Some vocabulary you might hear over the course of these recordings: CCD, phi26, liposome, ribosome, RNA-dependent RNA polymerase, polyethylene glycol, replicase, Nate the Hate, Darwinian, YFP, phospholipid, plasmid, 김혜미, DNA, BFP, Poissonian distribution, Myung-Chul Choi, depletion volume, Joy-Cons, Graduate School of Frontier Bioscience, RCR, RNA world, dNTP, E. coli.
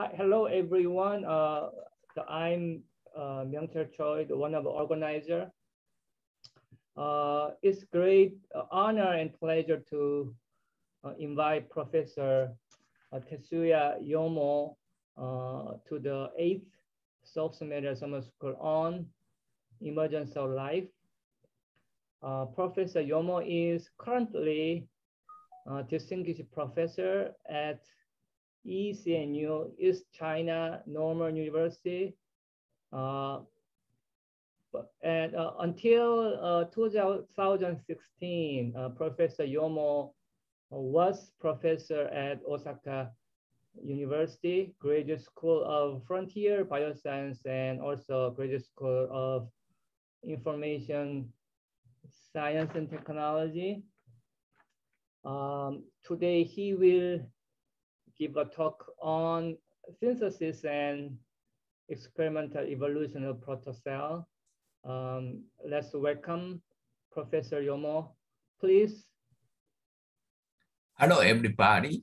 Hi, hello everyone. I'm Myung-Chul Choi, one of the organizers. It's great honor and pleasure to invite Professor Tetsuya Yomo to the 8th South Sumatra Summer School on Emergence of Life. Professor Yomo is currently a distinguished professor at ECNU, East China Normal University. Until 2016, Professor Yomo was professor at Osaka University, Graduate School of Frontier Bioscience, and also Graduate School of Information Science and Technology. Today, he will give a talk on synthesis and experimental evolution of protocell. Let's welcome Professor Yomo, please. Hello, everybody.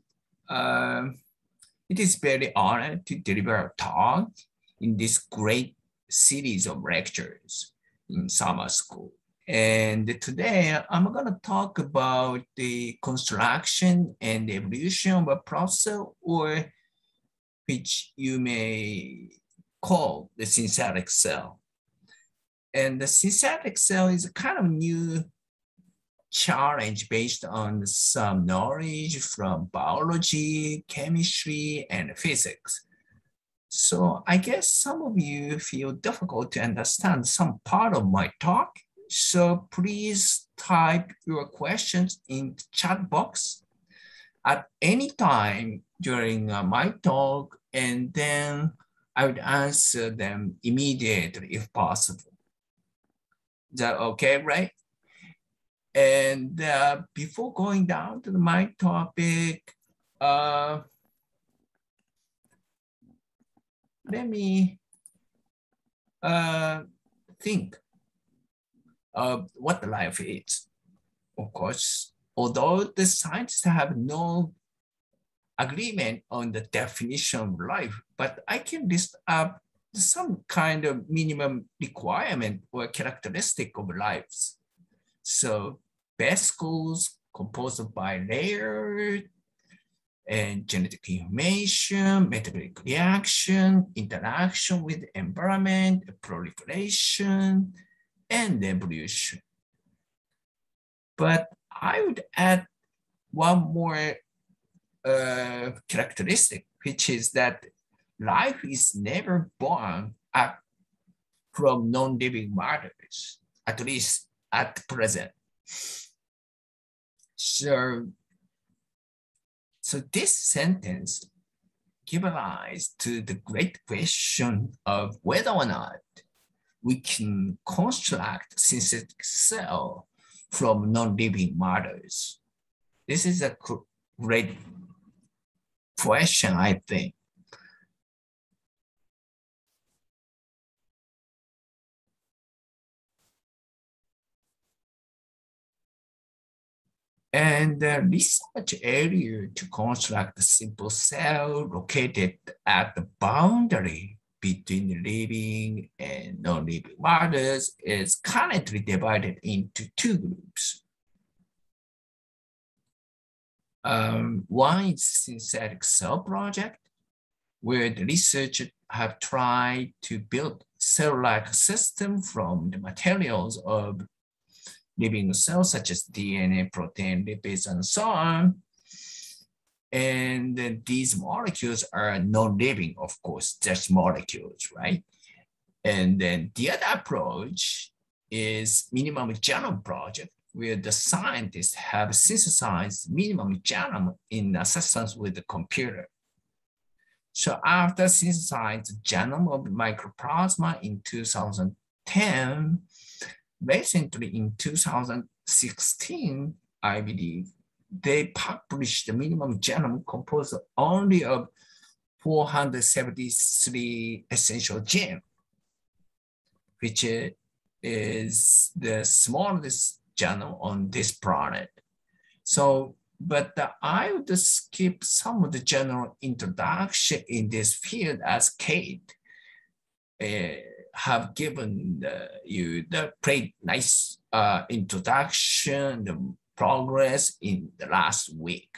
It is very honor to deliver a talk in this great series of lectures in summer school. And today I'm going to talk about the construction and evolution of a process, or which you may call the synthetic cell. And the synthetic cell is a kind of new challenge based on some knowledge from biology, chemistry, and physics. So I guess some of you feel difficult to understand some part of my talk. So please type your questions in the chat box at any time during my talk, and then I would answer them immediately if possible. Is that okay, right? And before going down to my topic, let me think of what life is. Of course, although the scientists have no agreement on the definition of life, but I can list up some kind of minimum requirement or characteristic of lives. So vesicles composed by layers and genetic information, metabolic reaction, interaction with environment, proliferation, and evolution. But I would add one more characteristic, which is that life is never born up from non-living matters, at least at present. So this sentence gives rise to the great question of whether or not we can construct synthetic cell from non-living matters. This is a great question, I think. And the research area to construct a simple cell located at the boundary between living and non-living matters is currently divided into two groups. One is synthetic cell project, where the researchers have tried to build cell-like system from the materials of living cells, such as DNA, protein, lipids, and so on. And these molecules are non-living, of course, just molecules, right? And then the other approach is minimum genome project, where the scientists have synthesized minimum genome in assistance with the computer. So after synthesized genome of mycoplasma in 2010, recently in 2016, I believe, they published the minimum genome composed only of 473 essential genes, which is the smallest genome on this planet. So But I would skip some of the general introduction in this field, as Kate have given you the pretty nice introduction, the progress in the last week.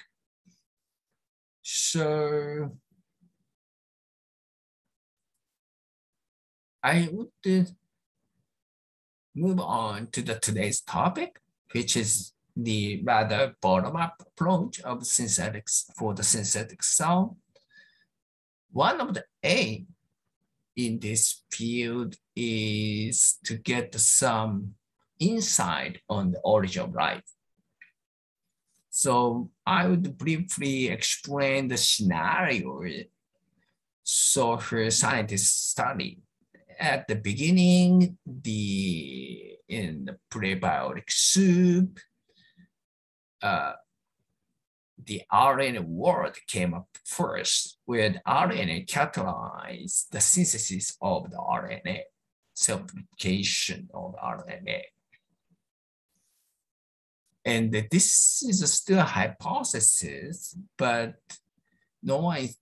So I would move on to today's topic, which is the rather bottom-up approach of synthetics for the synthetic cell. One of the aims in this field is to get some insight on the origin of life. So I would briefly explain the scenario. So her scientists study at the beginning, in the prebiotic soup, the RNA world came up first, where the RNA catalyzed the synthesis of the RNA, self-replication of RNA. And this is still a hypothesis, but no one is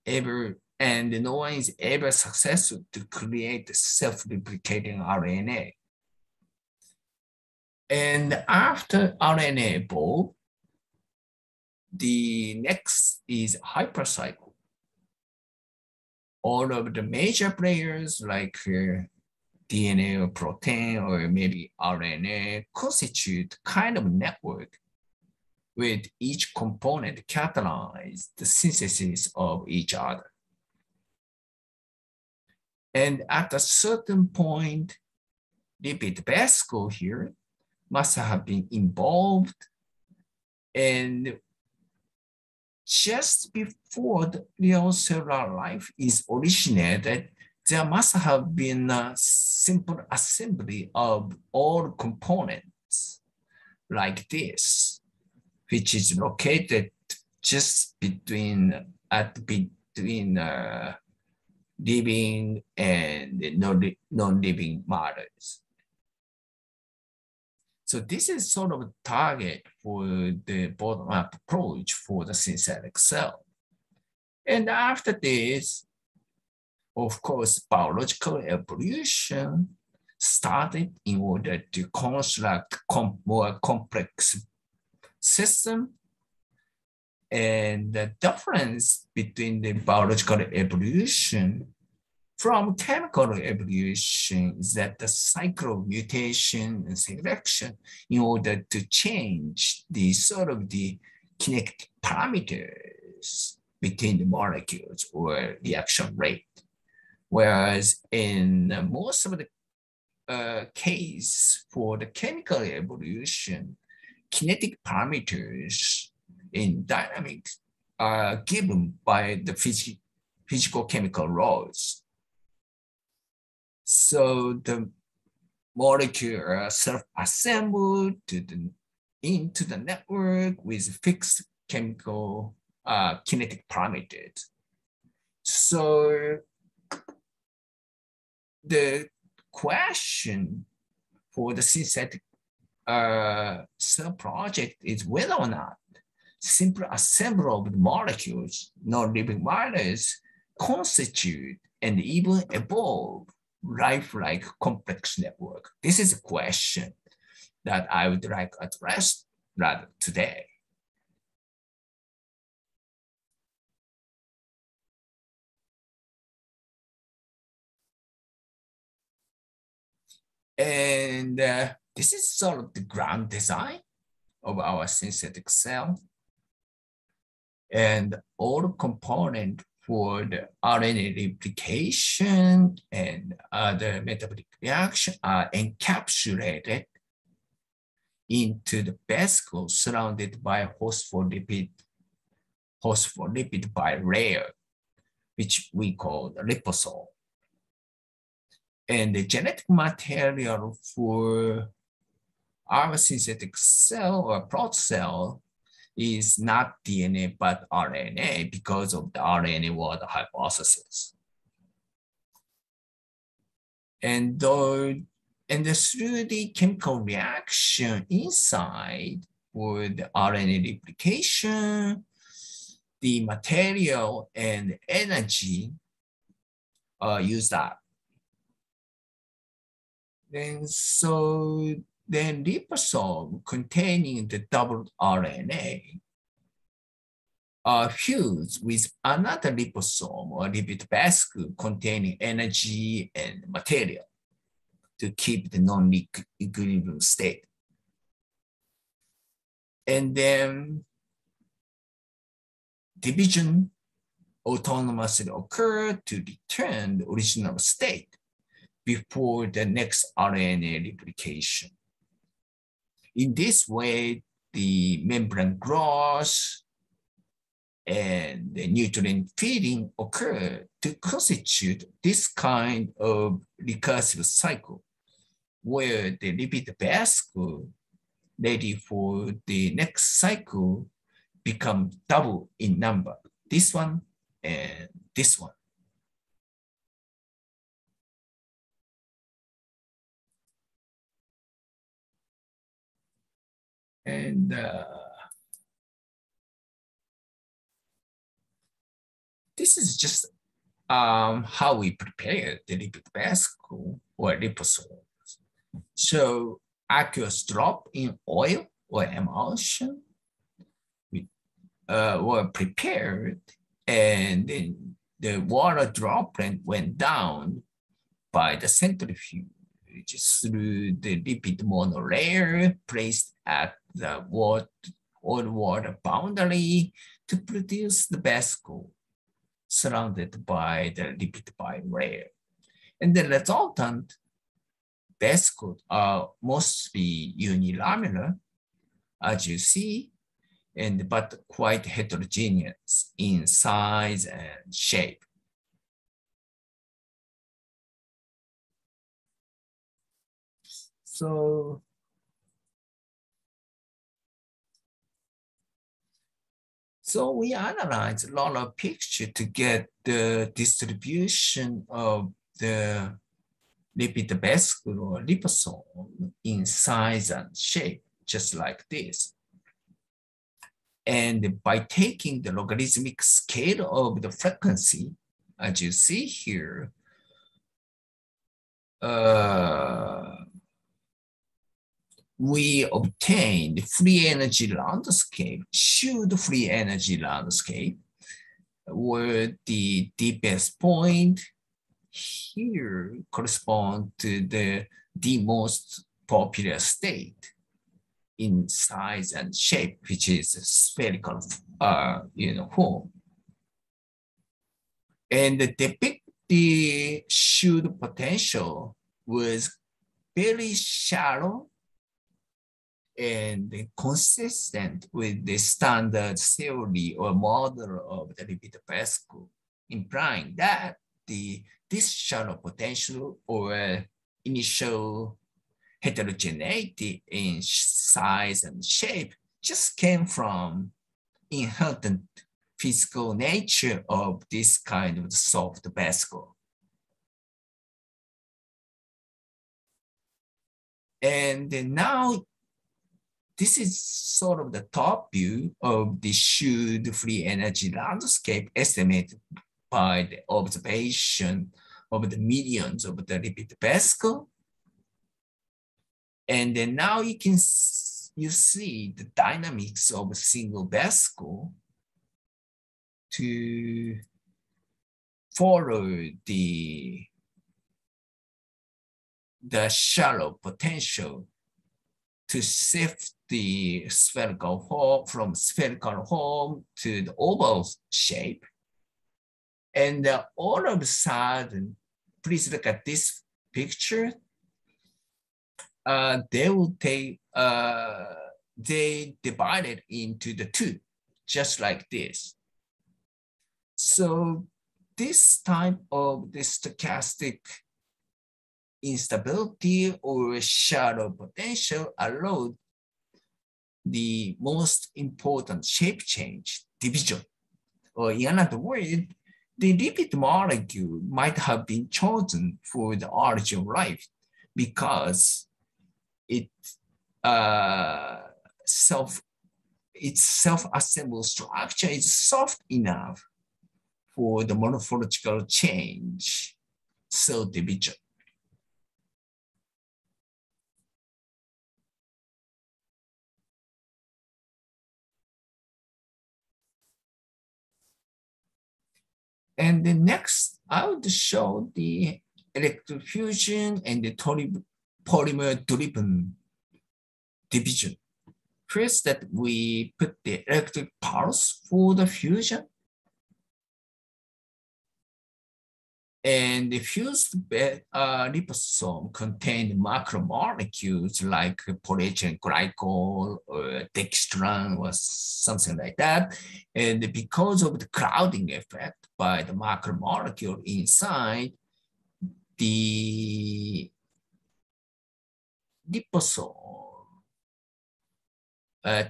ever successful to create self-replicating RNA. And after RNA evolved, the next is hypercycle. All of the major players like DNA or protein or maybe RNA constitute kind of network with each component catalyze the synthesis of each other. And at a certain point, lipid vesicle here must have been involved, and just before the real cellular life is originated, there must have been a simple assembly of all components like this, which is located just between living and non-living matters. So this is sort of a target for the bottom-up approach for the synthetic cell. And after this, of course, biological evolution started in order to construct more complex system. And the difference between the biological evolution from chemical evolution is that the cycle of mutation and selection in order to change the sort of the kinetic parameters between the molecules or reaction rate. Whereas in most of the case for the chemical evolution, kinetic parameters in dynamics are given by the physical chemical laws. So the molecule are self-assembled into the network with fixed chemical kinetic parameters. So the question for the synthetic cell project is whether or not simple assembly of the molecules, non-living matters, constitute and even evolve life-like complex network. This is a question that I would like to address rather today. And this is sort of the ground design of our synthetic cell. And all components for the RNA replication and other metabolic reactions are encapsulated into the vesicle surrounded by phospholipid bilayer, which we call the liposome. And the genetic material for our synthetic cell or protocell is not DNA but RNA because of the RNA world hypothesis. And through the chemical reaction inside with RNA replication, the material and energy used up. Then liposome containing the double RNA fuse with another liposome or lipid basket containing energy and material to keep the non-equilibrium state. And then division autonomously occur to return the original state before the next RNA replication. In this way, the membrane growth and the nutrient feeding occur to constitute this kind of recursive cycle where the lipid basket ready for the next cycle become double in number, this one and this one. And this is just how we prepare the lipid vesicle or liposomes. So aqueous drop in oil or emulsion were prepared, and then the water droplet went down by the centrifuge through the lipid monolayer placed at the oil-water boundary to produce the vesicle surrounded by the lipid bilayer. And the resultant vesicles are mostly unilaminar, as you see, but quite heterogeneous in size and shape. So we analyze a lot of picture to get the distribution of the lipid vesicle or liposome in size and shape, just like this. And by taking the logarithmic scale of the frequency, as you see here, we obtained free energy landscape, should free energy landscape, where the deepest point here corresponds to the most popular state in size and shape, which is a spherical form. And the depicted should potential was very shallow and consistent with the standard theory or model of the lipid vesicle, implying that this shallow potential or initial heterogeneity in size and shape just came from inherent physical nature of this kind of soft vesicle. And now this is sort of the top view of the should free energy landscape estimated by the observation of the millions of the lipid vesicle. And then now you see the dynamics of a single vesicle to follow the shallow potential to shift the spherical form from spherical form to the oval shape. And all of a sudden, please look at this picture. They divided into the two, just like this. So this type of the stochastic instability or shallow potential allowed the most important shape change, division. Or in other words, the lipid molecule might have been chosen for the origin of life because it self its self-assembled structure is soft enough for the morphological change, cell division. And the next, I would show the electrofusion and the polymer-driven division. First, that we put the electric pulse for the fusion. And the fused liposome contained macromolecules like polyethylene glycol or dextran or something like that. And because of the crowding effect by the macromolecule inside, the liposome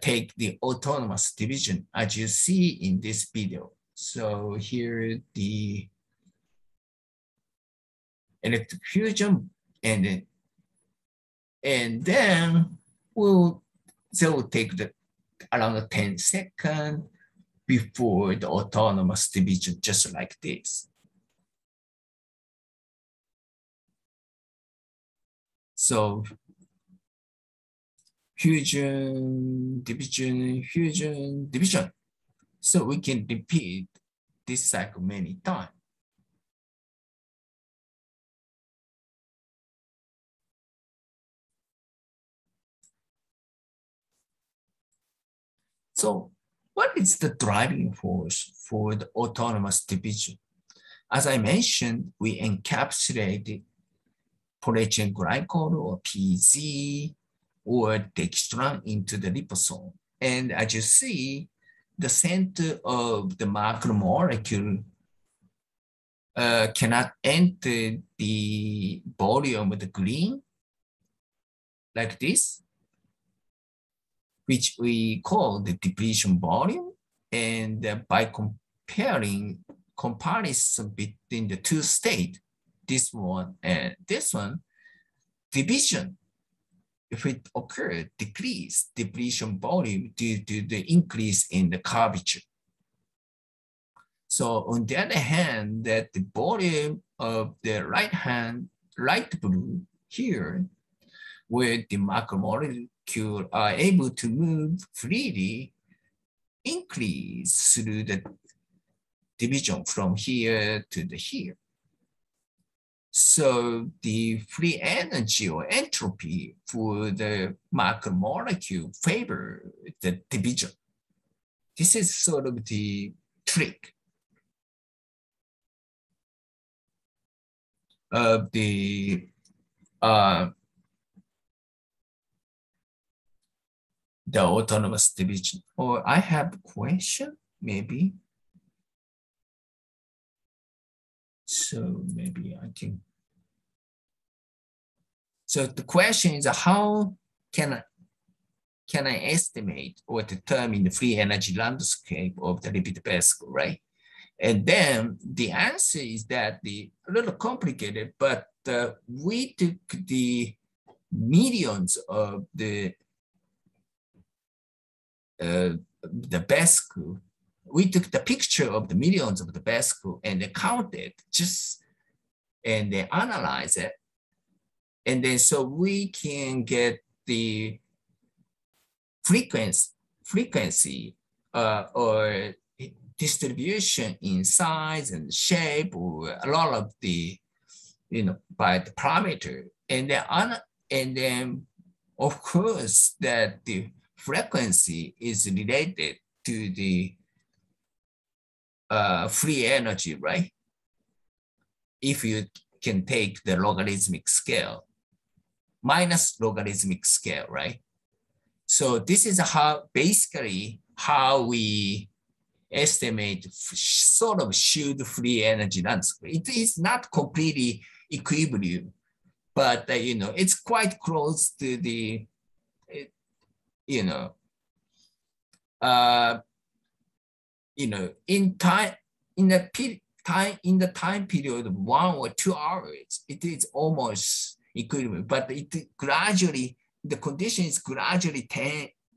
take the autonomous division, as you see in this video. So here the electrofusion, and then they will take the, around 10 seconds before the autonomous division, just like this. So fusion, division, fusion, division. So we can repeat this cycle many times. So what is the driving force for the autonomous division? As I mentioned, we encapsulate polyethylene glycol or PZ or dextran into the liposome. And as you see, the center of the macromolecule cannot enter the volume of the green like this, which we call the depletion volume. And by comparison between the two states, this one and this one, division, if it occurred, decreased depletion volume due to the increase in the curvature. So on the other hand, that the volume of the right hand, light blue here, where the macromolecule are able to move freely, increase through the division from here to the here. So the free energy or entropy for the macromolecule favor the division. This is sort of the trick of the autonomous division. Or I have a question, maybe. So maybe I can. So the question is, how can I estimate or determine the free energy landscape of the lipid vesicle, right? And then the answer is that the a little complicated, but we took the medians of the vesicle. We took the picture of the medians of the vesicle and they counted and they analyze it. And then so we can get the frequency or distribution in size and shape, or a lot of the, by the parameter. And then of course that the frequency is related to the free energy, right? If you can take the logarithmic scale, minus logarithmic scale, right? So this is how, basically, how we estimate sort of should free energy landscape. It is not completely equilibrium, but it's quite close to the, in the time period of 1 or 2 hours, it is almost equivalent, but it gradually, the conditions gradually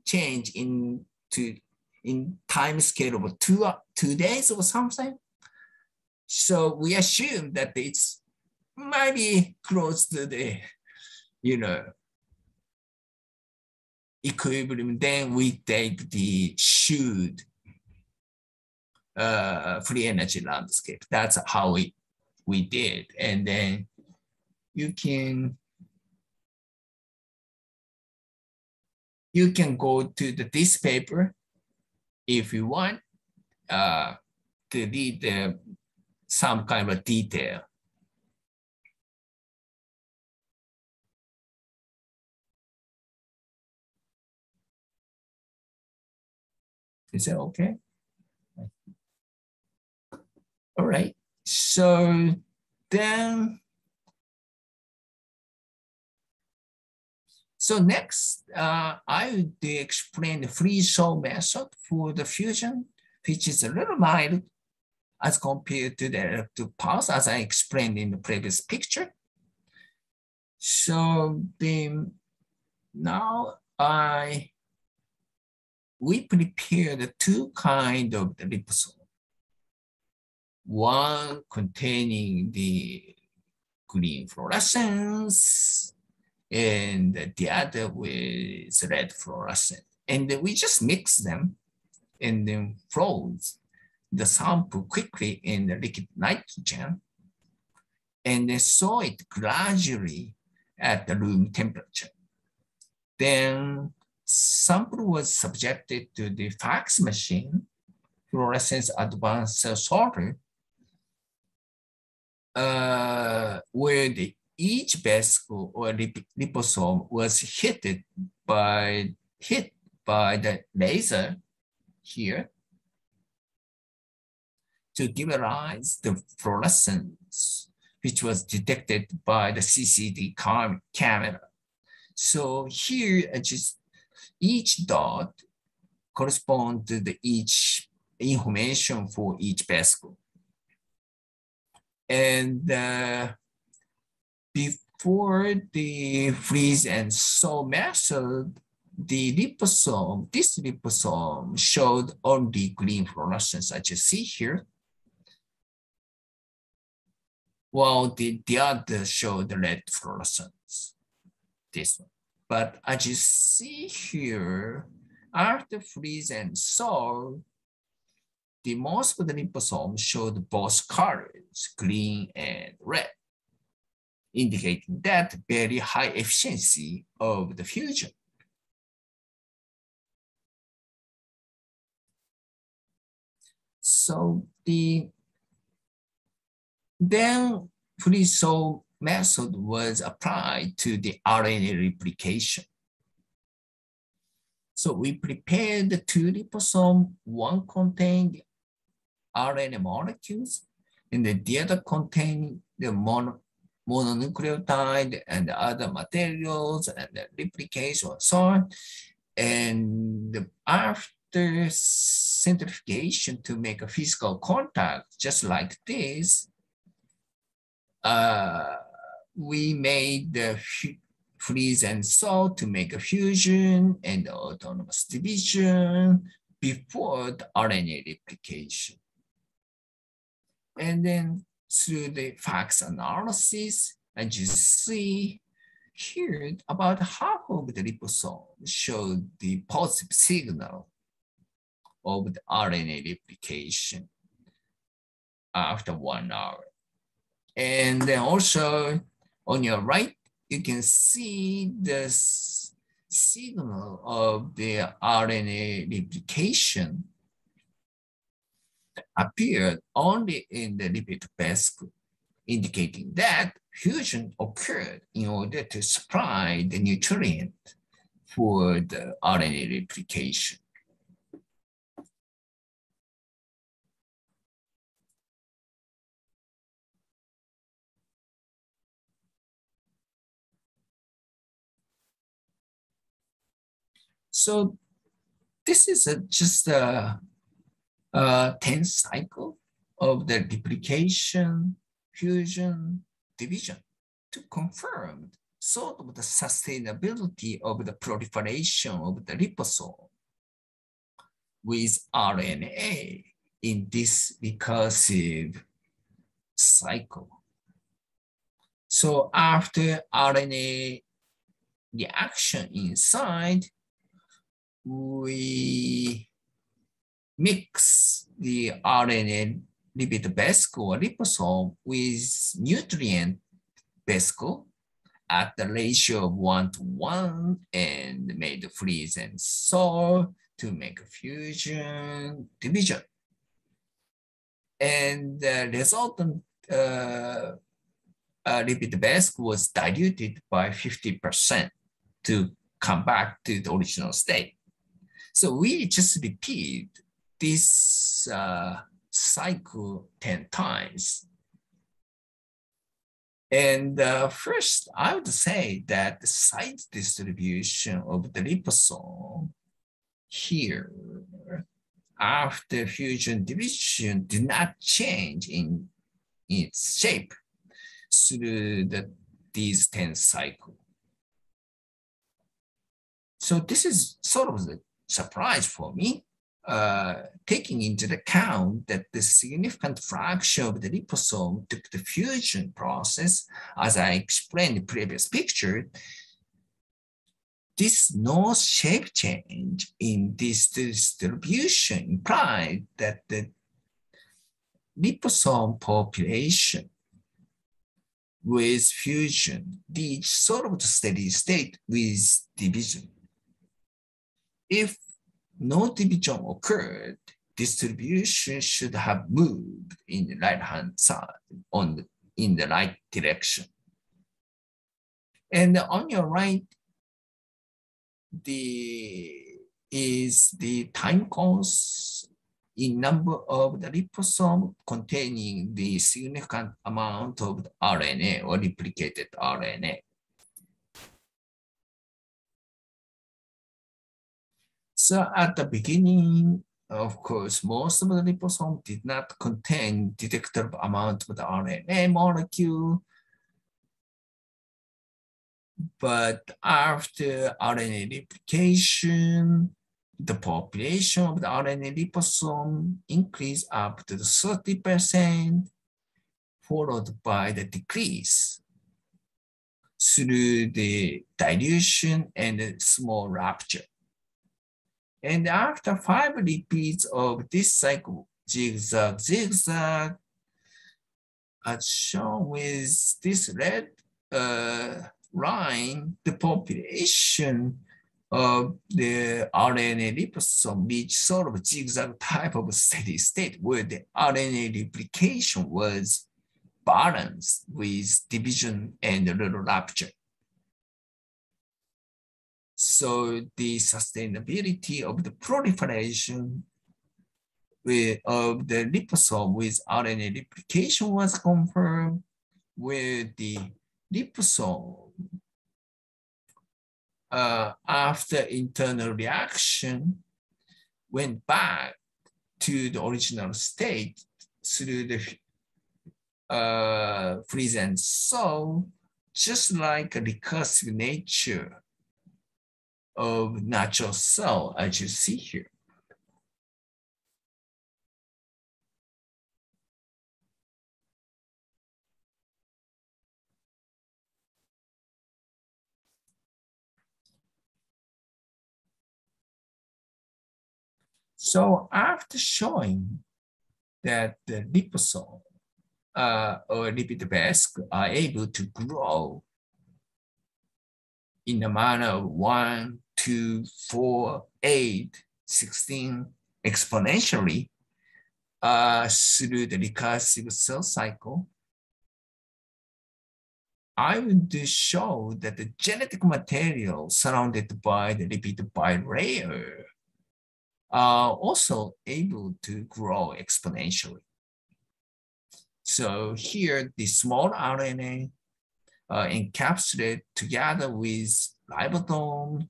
change in in time scale of two days or something. So we assume that it's maybe close to the, equilibrium. Then we take the should free energy landscape. That's how we did. And then you can go to this paper if you want to read some kind of detail. Is that okay? All right. So then, next, I will explain the free cell method for the fusion, which is a little mild as compared to the electric pulse, as I explained in the previous picture. So then now we prepared two kinds of the liposome. One containing the green fluorescence, and the other with red fluorescence. And we just mix them and then froze the sample quickly in the liquid nitrogen, and then saw it gradually at the room temperature. Then sample was subjected to the FACS machine, fluorescence advanced cell sorter, where each vesicle or liposome was hit by the laser here to give rise to fluorescence, which was detected by the CCD camera. So here, just each dot corresponds to the each information for each vesicle. And before the freeze and thaw method, the liposome, this liposome showed only green fluorescence, as you see here, while the other showed red fluorescence, this one. But as you see here, after freeze and thaw, the most of the liposome showed both colors, green and red, indicating that very high efficiency of the fusion. So then freeze-thaw method was applied to the RNA replication. So we prepared the two liposomes. One contained RNA molecules, and the other contained the mononucleotide and other materials and the replication and so on. And after centrifugation to make a physical contact, just like this, we made the freeze and thaw to make a fusion and autonomous division before the RNA replication. And then through the FACS analysis, as you see here, about half of the liposome showed the positive signal of the RNA replication after 1 hour. And then also on your right, you can see the signal of the RNA replication appeared only in the lipid vesicle, indicating that fusion occurred in order to supply the nutrient for the RNA replication. So this is just a 10th cycle of the replication, fusion, division to confirm sort of the sustainability of the proliferation of the liposome with RNA in this recursive cycle. So after RNA reaction inside, we mix the RNA lipid vesicle or liposome with nutrient vesicle at the ratio of 1:1 and made freeze and solve to make fusion division. And the resultant lipid vesicle was diluted by 50% to come back to the original state. So we just repeat this cycle 10 times. And first, I would say that the size distribution of the liposome here after fusion division did not change in its shape through these 10 cycles. So this is sort of the surprise for me, taking into account that the significant fraction of the liposome took the fusion process, as I explained in the previous picture. This no shape change in this distribution implied that the liposome population with fusion reached sort of the steady state with division. If no division occurred, distribution should have moved in the right-hand side, in the right direction. And on your right, is the time course in number of the liposome containing the significant amount of the RNA or replicated RNA. So at the beginning, of course, most of the liposome did not contain detectable amount of the RNA molecule. But after RNA replication, the population of the RNA liposome increased up to 30%, followed by the decrease through the dilution and a small rupture. And after 5 repeats of this cycle, zigzag, zigzag, as shown with this red line, the population of the RNA liposome reached sort of zigzag type of steady state where the RNA replication was balanced with division and a little rupture. So the sustainability of the proliferation of the liposome with RNA replication was confirmed, where the liposome after internal reaction went back to the original state through the freeze and solve, just like a recursive nature of natural cell, as you see here. So after showing that the liposome or lipid vesicle are able to grow in the manner of 1, 2, 4, 8, 16 exponentially through the recursive cell cycle, I would show that the genetic material surrounded by the lipid bilayer are also able to grow exponentially. So here, the small RNA encapsulated together with ribosome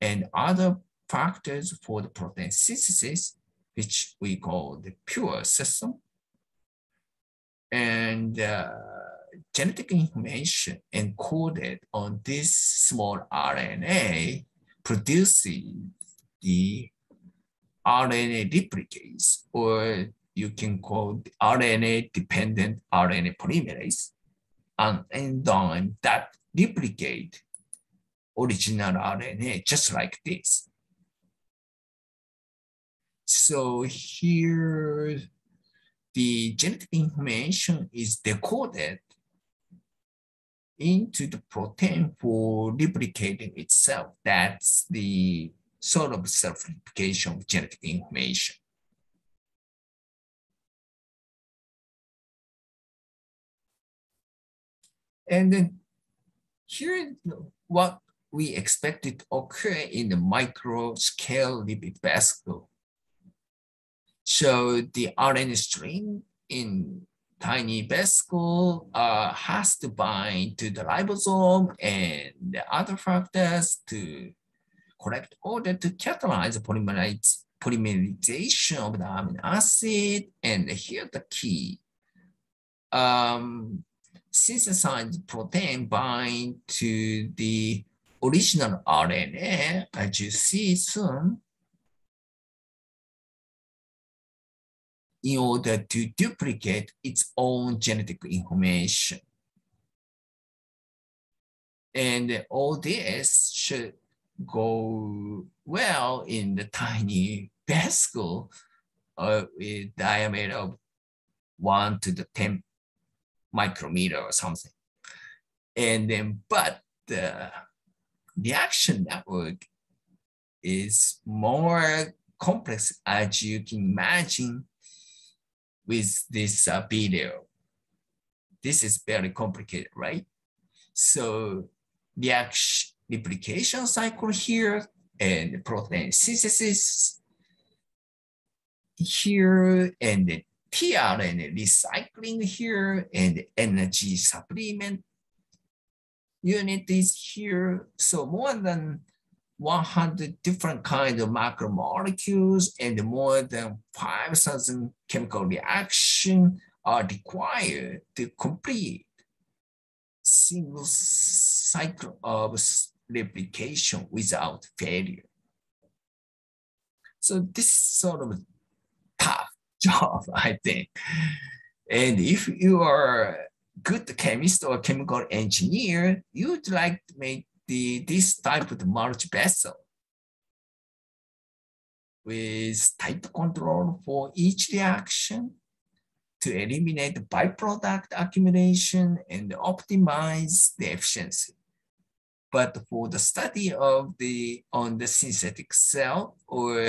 and other factors for the protein synthesis, which we call the pure system. And genetic information encoded on this small RNA produces the RNA replicase, or you can call the RNA-dependent RNA polymerase, an enzyme that replicate original RNA just like this. So here, the genetic information is decoded into the protein for replicating itself. That's the sort of self-replication of genetic information. And then here, what we expected to occur in the micro-scale lipid vesicle. So the RNA string in tiny vesicle has to bind to the ribosome and the other factors to correct order to catalyze the polymerization of the amino acid. And here's the key. Synthesized protein bind to the original RNA, as you see soon, in order to duplicate its own genetic information. And all this should go well in the tiny vesicle with diameter of 1 to the 10 micrometer or something. And then, but the reaction network is more complex, as you can imagine, with this video. This is very complicated, right? So the replication cycle here and protein synthesis here and the tRNA recycling here and the energy supplement unit is here. So more than 100 different kinds of macromolecules and more than 5,000 chemical reactions are required to complete single cycle of replication without failure. So this sort of tough job, I think. And if you are good chemist or chemical engineer, you'd like to make this type of multi-vessel with tight control for each reaction to eliminate the byproduct accumulation and optimize the efficiency. But for the study of the synthetic cell or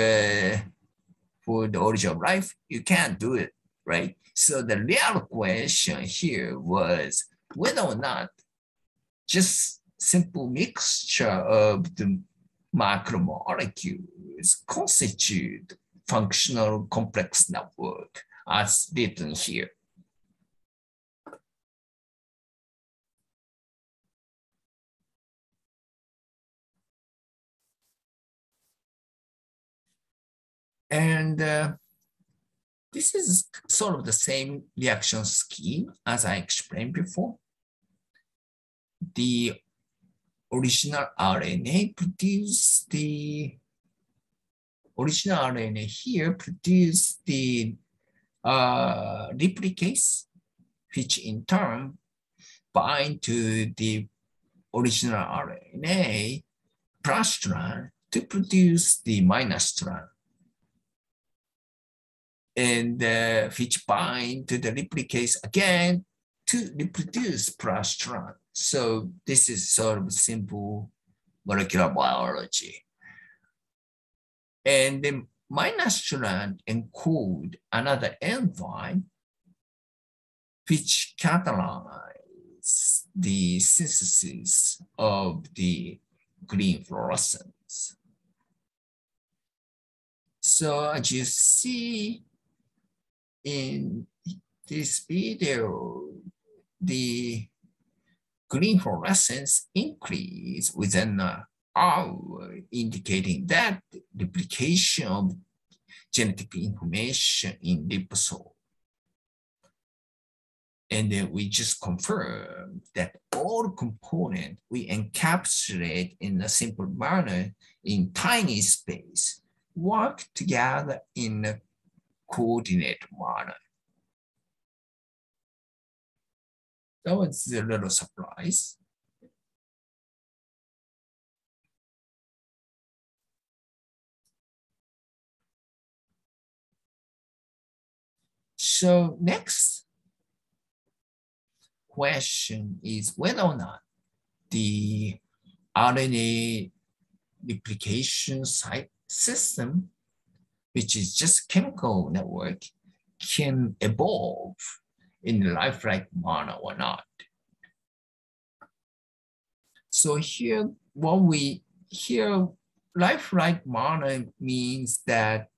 for the origin of life, you can't do it, right? So the real question here was whether or not just simple mixture of the macromolecules constitute functional complex network as written here. And this is sort of the same reaction scheme as I explained before. The original RNA produce the original RNA here produce the replicase, which in turn bind to the original RNA plus strand to produce the minus strand, and which bind to the replicase again to reproduce plus strand. So this is sort of simple molecular biology. And the minus strand encodes another enzyme which catalyzes the synthesis of the green fluorescence. So as you see in this video, the green fluorescence increase within an hour, indicating that replication of genetic information in liposome. And then we just confirm that all components we encapsulate in a simple manner in tiny space work together in a coordinate manner. That was a little surprise. So next question is whether or not the RNA replication site system, which is just chemical network, can evolve in lifelike manner or not. So here, what we hear, lifelike manner means that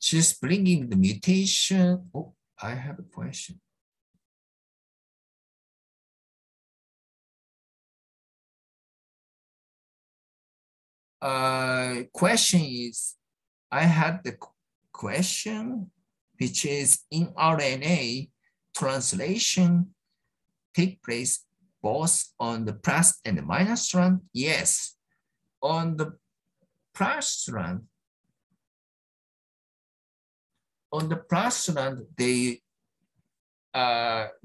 just bringing the mutation. Oh, I have a question. Question is, I had the question, which is in RNA translation take place both on the plus and the minus strand? Yes, on the plus strand. On the plus strand, the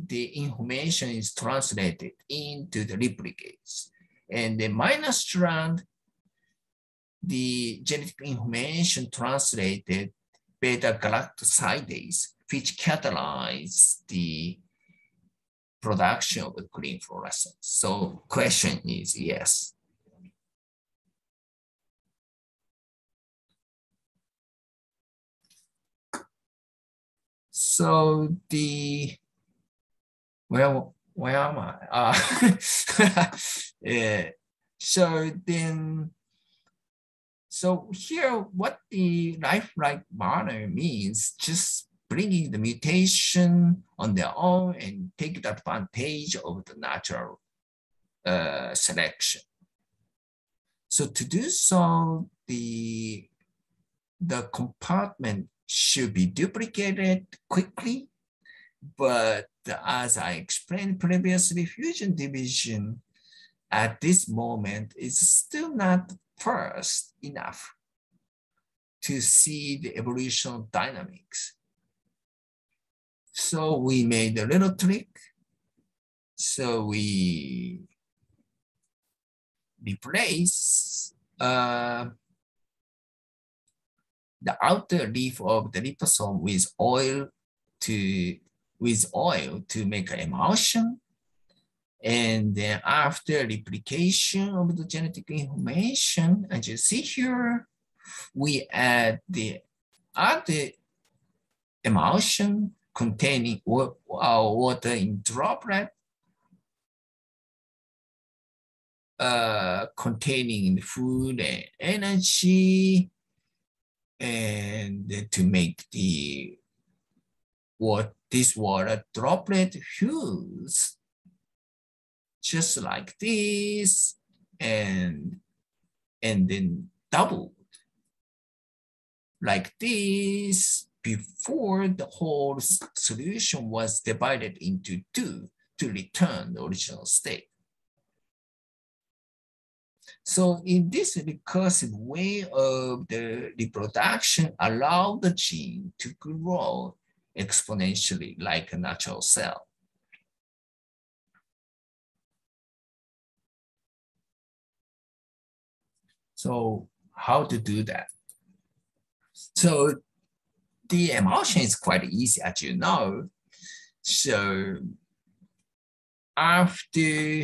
information is translated into the replicates, and the minus strand, the genetic information translated beta-galactosidase, which catalyze the production of the green fluorescence. So question is yes. So the, where am I? Yeah. So then, so here, what the lifelike manner means, just bringing the mutation on their own and take advantage of the natural selection. So to do so, the compartment should be duplicated quickly, but as I explained previously, fusion division at this moment is still not first enough to see the evolutional dynamics. So we made a little trick. So we replace the outer leaf of the liposome with oil to make an emulsion. And then after replication of the genetic information, as you see here, we add the other emulsion containing water in droplet, containing food and energy, and to make the this water droplet fuse, just like this, and then doubled like this before the whole solution was divided into two to return the original state. So in this recursive way of the reproduction, allow the gene to grow exponentially like a natural cell. So how to do that? So the emulsion is quite easy, as you know. So after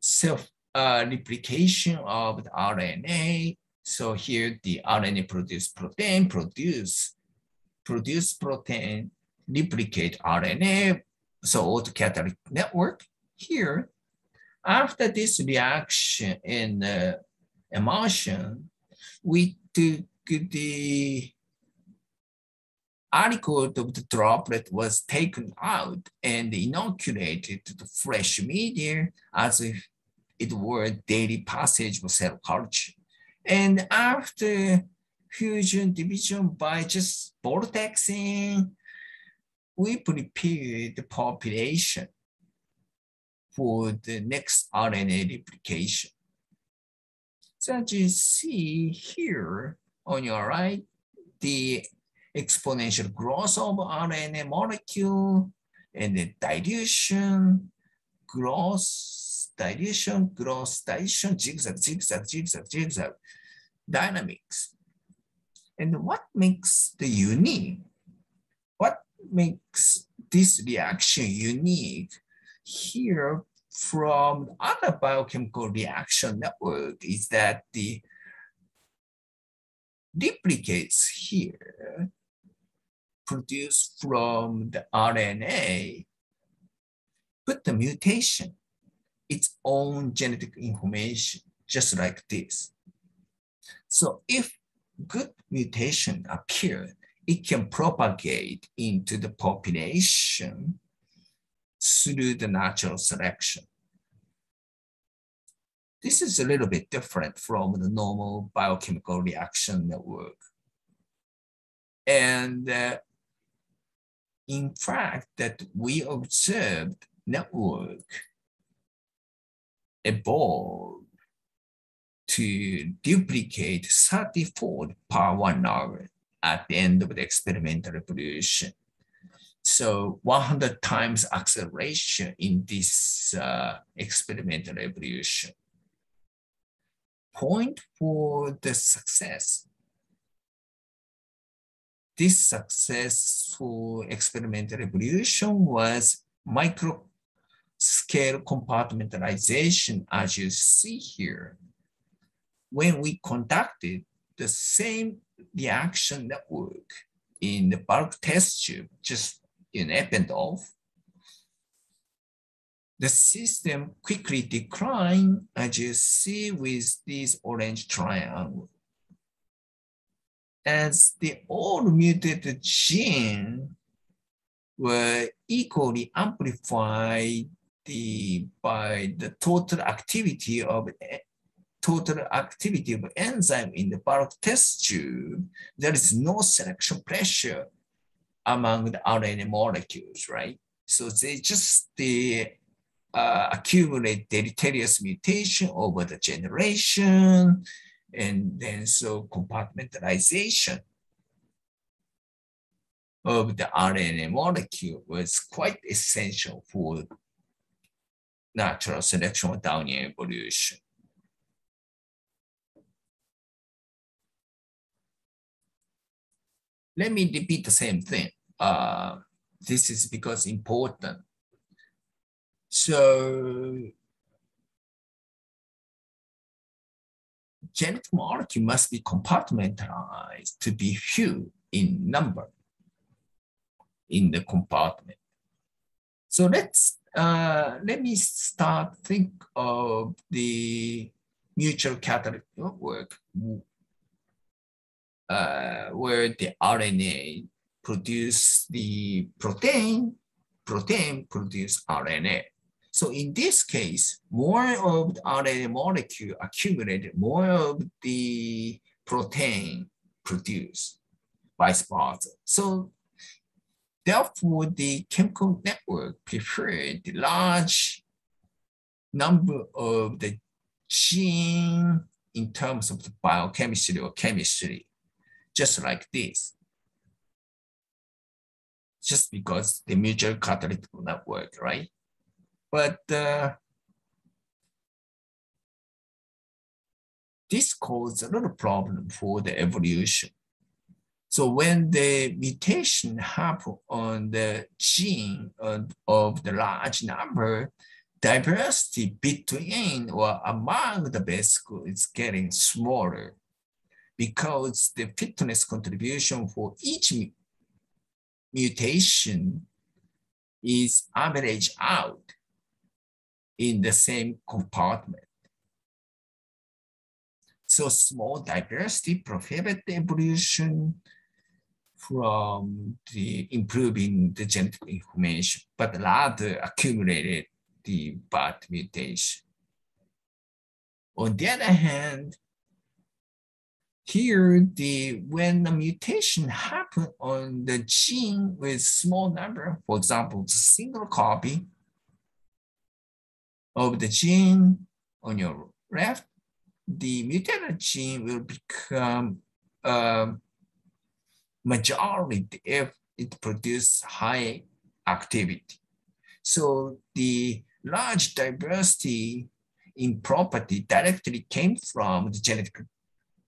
self-replication of the RNA, so here the RNA produce protein, replicate RNA, so autocatalytic network here. After this reaction in emulsion, we took the aliquot of the droplet was taken out and inoculated to the fresh media as if it were daily passage for cell culture. And after fusion division by just vortexing, we prepared the population for the next RNA replication. that you see here on your right, the exponential growth of RNA molecule and the dilution, growth, dilution, growth, dilution, zigzag, zigzag, zigzag, zigzag dynamics. And what makes the unique? What makes this reaction unique here from other biochemical reaction network is that the replicates here produced from the RNA put the mutation, its own genetic information, just like this. So if good mutation appeared, it can propagate into the population through the natural selection. This is a little bit different from the normal biochemical reaction network. And in fact, that we observed network evolve to duplicate 30-fold per 1 hour at the end of the experimental revolution. So 100 times acceleration in this experimental evolution. Point for the success. This successful experimental evolution was micro-scale compartmentalization, as you see here. When we conducted the same reaction network in the bulk test tube, just in up and off, the system quickly declined, as you see with this orange triangle. As the all mutated gene were equally amplified by the total activity of enzyme in the bulk test tube, there is no selection pressure among the RNA molecules, right? So they just accumulate deleterious mutation over the generation, and then so compartmentalization of the RNA molecule was quite essential for natural selection or Darwinian evolution. Let me repeat the same thing. This is because important. So genetic molecule must be compartmentalized to be few in number in the compartment. So let me start think of the mutual catalytic network, where the RNA produce the protein, protein produce RNA. So in this case, more of the RNA molecule accumulated, more of the protein produced, vice versa. So therefore, the chemical network preferred the large number of the gene in terms of the biochemistry or chemistry, just like this. Just because the mutual catalytic network, right? But this caused a little problem for the evolution. So when the mutation happened on the gene of the large number, diversity between or among the vesicles is getting smaller because the fitness contribution for each mutation is averaged out in the same compartment. So small diversity prohibits the evolution from the improving the genetic information, but rather accumulated the bad mutation. On the other hand, here, when the mutation happened on the gene with small number, for example, the single copy of the gene on your left the mutated gene will become majority if it produces high activity. So the large diversity in property directly came from the genetic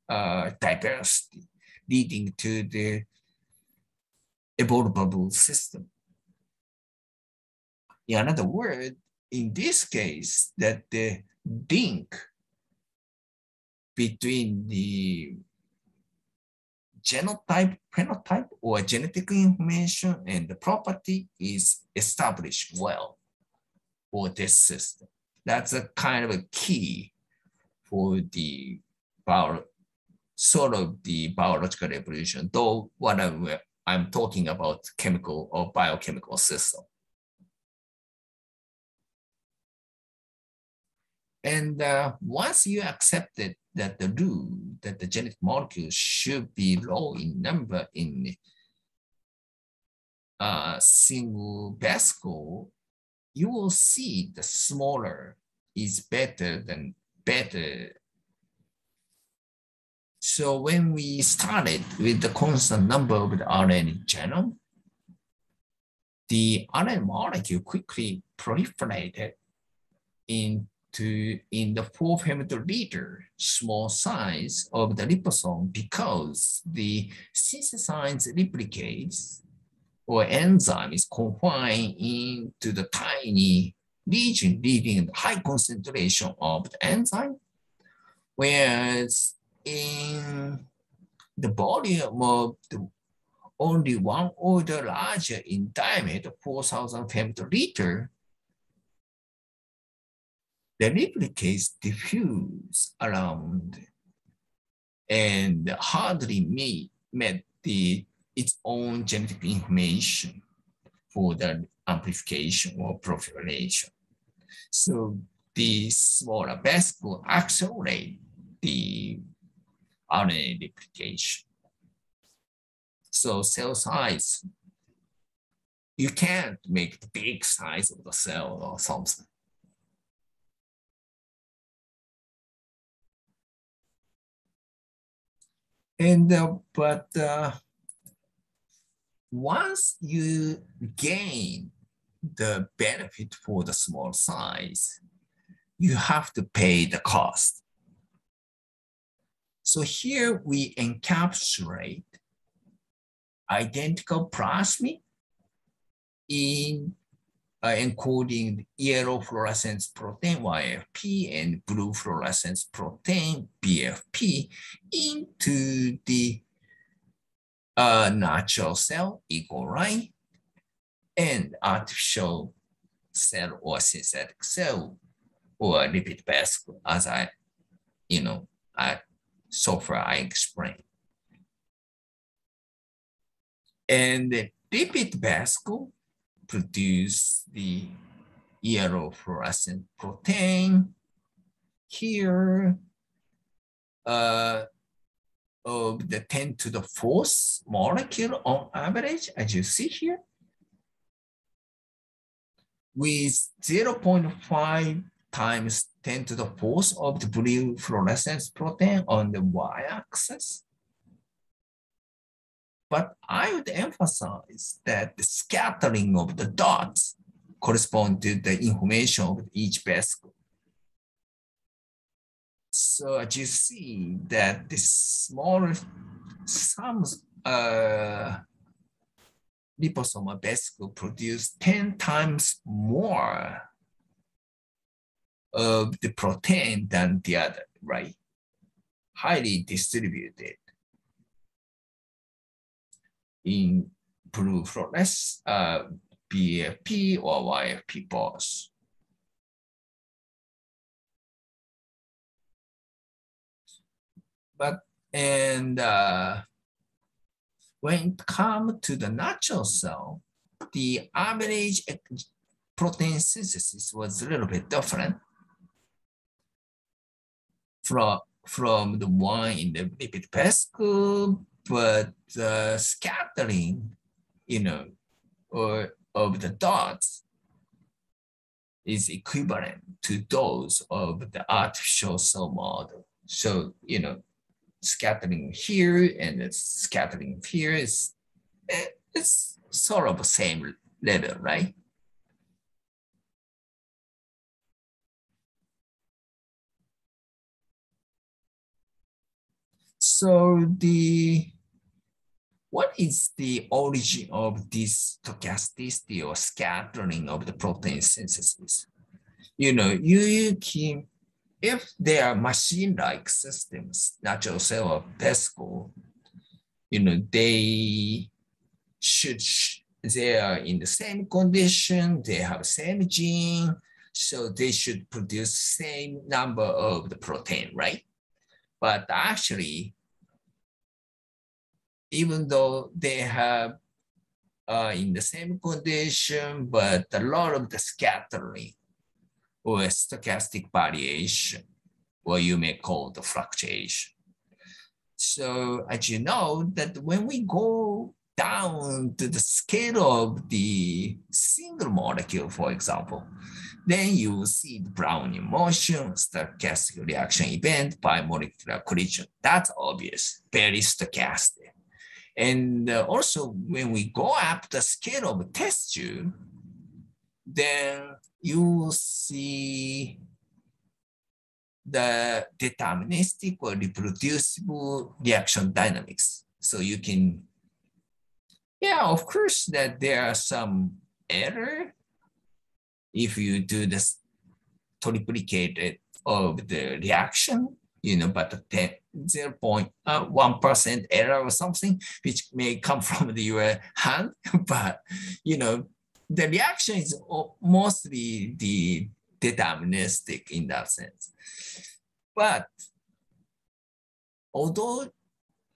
diversity, leading to the evolvable system. In another word, in this case, that the link between the genotype, phenotype, or genetic information and the property is established well for this system. That's a kind of a key for the sort of the biological evolution, though what I'm talking about chemical or biochemical system. And once you accepted that the rule that the genetic molecules should be low in number in a single vesicle, you will see the smaller is better than better. So when we started with the constant number of the RNA genome, the RNA molecule quickly proliferated in the 4 femtoliter small size of the liposome, because the synthesized replicates or enzyme is confined into the tiny region, leaving the high concentration of the enzyme. Whereas in the volume of the only one order larger in diameter, 4,000 femtoliter, the replicates diffuse around and hardly met its own genetic information for the amplification or proliferation. So the smaller vesicle accelerate the RNA replication. So cell size, you can't make the big size of the cell or something. And but once you gain the benefit for the small size, you have to pay the cost. So here we encapsulate identical plasmid in encoding yellow fluorescence protein YFP and blue fluorescence protein BFP into the natural cell E. coli and artificial cell or synthetic cell or lipid vesicle, as so far I explained. And the lipid vesicle produce the yellow fluorescent protein here of the 10⁴ molecule on average, as you see here, with 0.5 times 10⁴ of the blue fluorescence protein on the y-axis. But I would emphasize that the scattering of the dots correspond to the information of each vesicle. So as you see that the smaller sums liposomal vesicle produce 10 times more of the protein than the other, right? Highly distributed in blue fluorescence, BFP or YFP both. But, and when it comes to the natural cell, the average protein synthesis was a little bit different from the one in the lipid vesicle, but the scattering, of the dots is equivalent to those of the artificial cell model. So, you know, scattering here and it's scattering here is, it's sort of the same level, right? So the, what is the origin of this stochasticity or scattering of the protein synthesis? You know, you can, if they are machine-like systems, natural cell or PESCO, you know, they should, they are in the same condition, they have same gene, so they should produce same number of the protein, right? But actually, even though they have in the same condition, but a lot of the scattering or stochastic variation, or you may call the fluctuation. So as you know, that when we go down to the scale of the single molecule, for example, then you will see the Brownian motion, stochastic reaction event by molecular collision. That's obvious, very stochastic. And also when we go up the scale of test tube, then you will see the deterministic or reproducible reaction dynamics. So you can, yeah, of course that there are some error if you do this triplicate of the reaction, you know, but the 0.1% error or something, which may come from your hand, but, you know, the reaction is mostly the deterministic in that sense. But although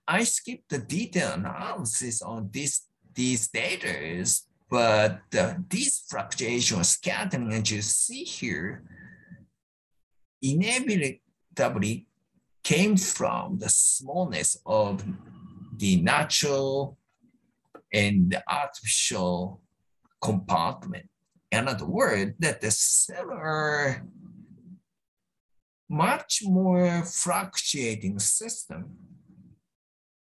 I skipped the detailed analysis on these data, but these fluctuation scattering that you see here inevitably came from the smallness of the natural and the artificial compartment. Another word that the cell are much more fluctuating system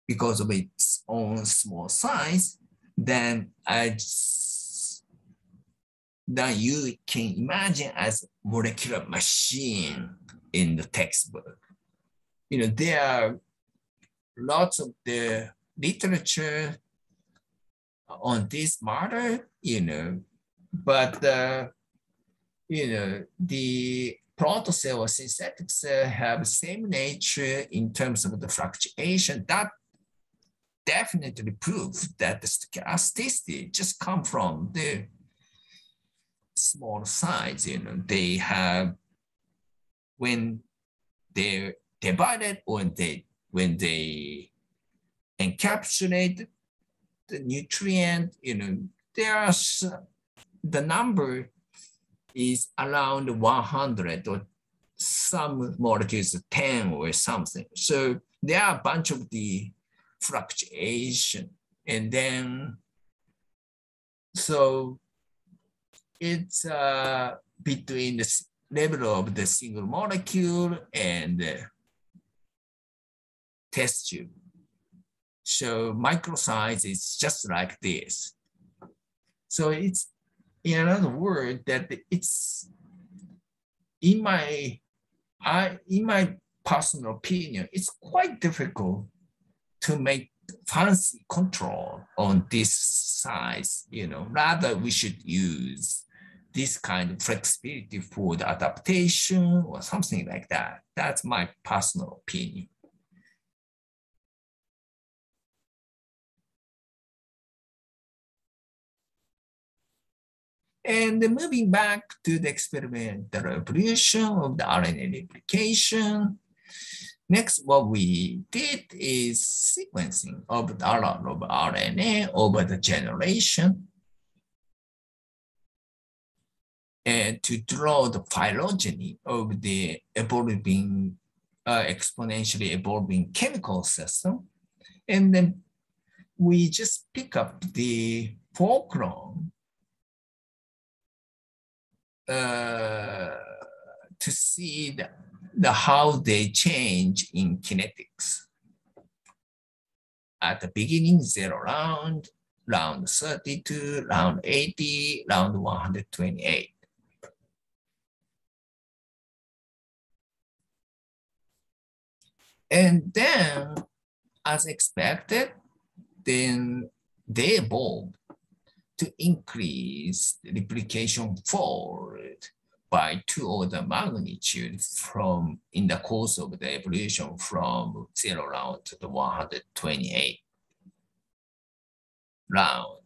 because of its own small size than you can imagine as molecular machine in the textbook. You know, there are lots of the literature on this matter, you know, but, you know, the protocell or synthetic cell have same nature in terms of the fluctuation. That definitely proves that the stochasticity just come from the small size, you know, they have, when they're divided or when they encapsulate the nutrient, you know, there's the number is around 100 or some molecules 10 or something. So there are a bunch of the fluctuation, and then so it's between the level of the single molecule and the test tube. So microsize is just like this. So it's, in another word, that it's in my personal opinion, it's quite difficult to make fancy control on this size. You know, rather we should use this kind of flexibility for the adaptation or something like that. That's my personal opinion. And moving back to the experimental evolution of the RNA replication, next what we did is sequencing of the RNA over the generation and to draw the phylogeny of the evolving, exponentially evolving chemical system. And then we just pick up the fulcrum to see the how they change in kinetics. At the beginning, 0 round, round 32, round 80, round 128. And then, as expected, then they evolve to increase the replication fold by 2 orders of magnitude from in the course of the evolution from 0 round to the 128 round.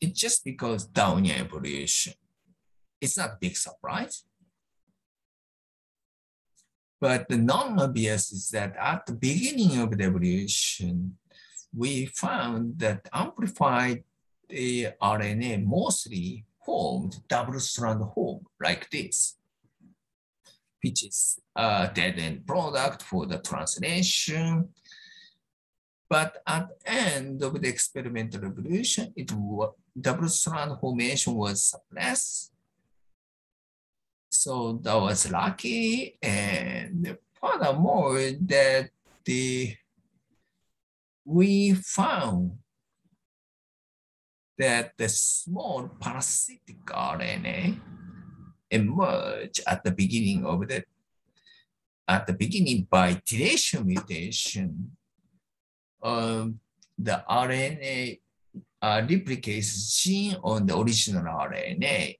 It's just because Downian evolution. It's not a big surprise. But the non-obvious is that at the beginning of the evolution, we found that amplified the RNA mostly formed double-strand home like this, which is a dead-end product for the translation. But at the end of the experimental evolution, double-strand formation was suppressed. So that was lucky, and furthermore, that we found that the small parasitic RNA emerged at the beginning of the by deletion mutation. The RNA replicates gene on the original RNA.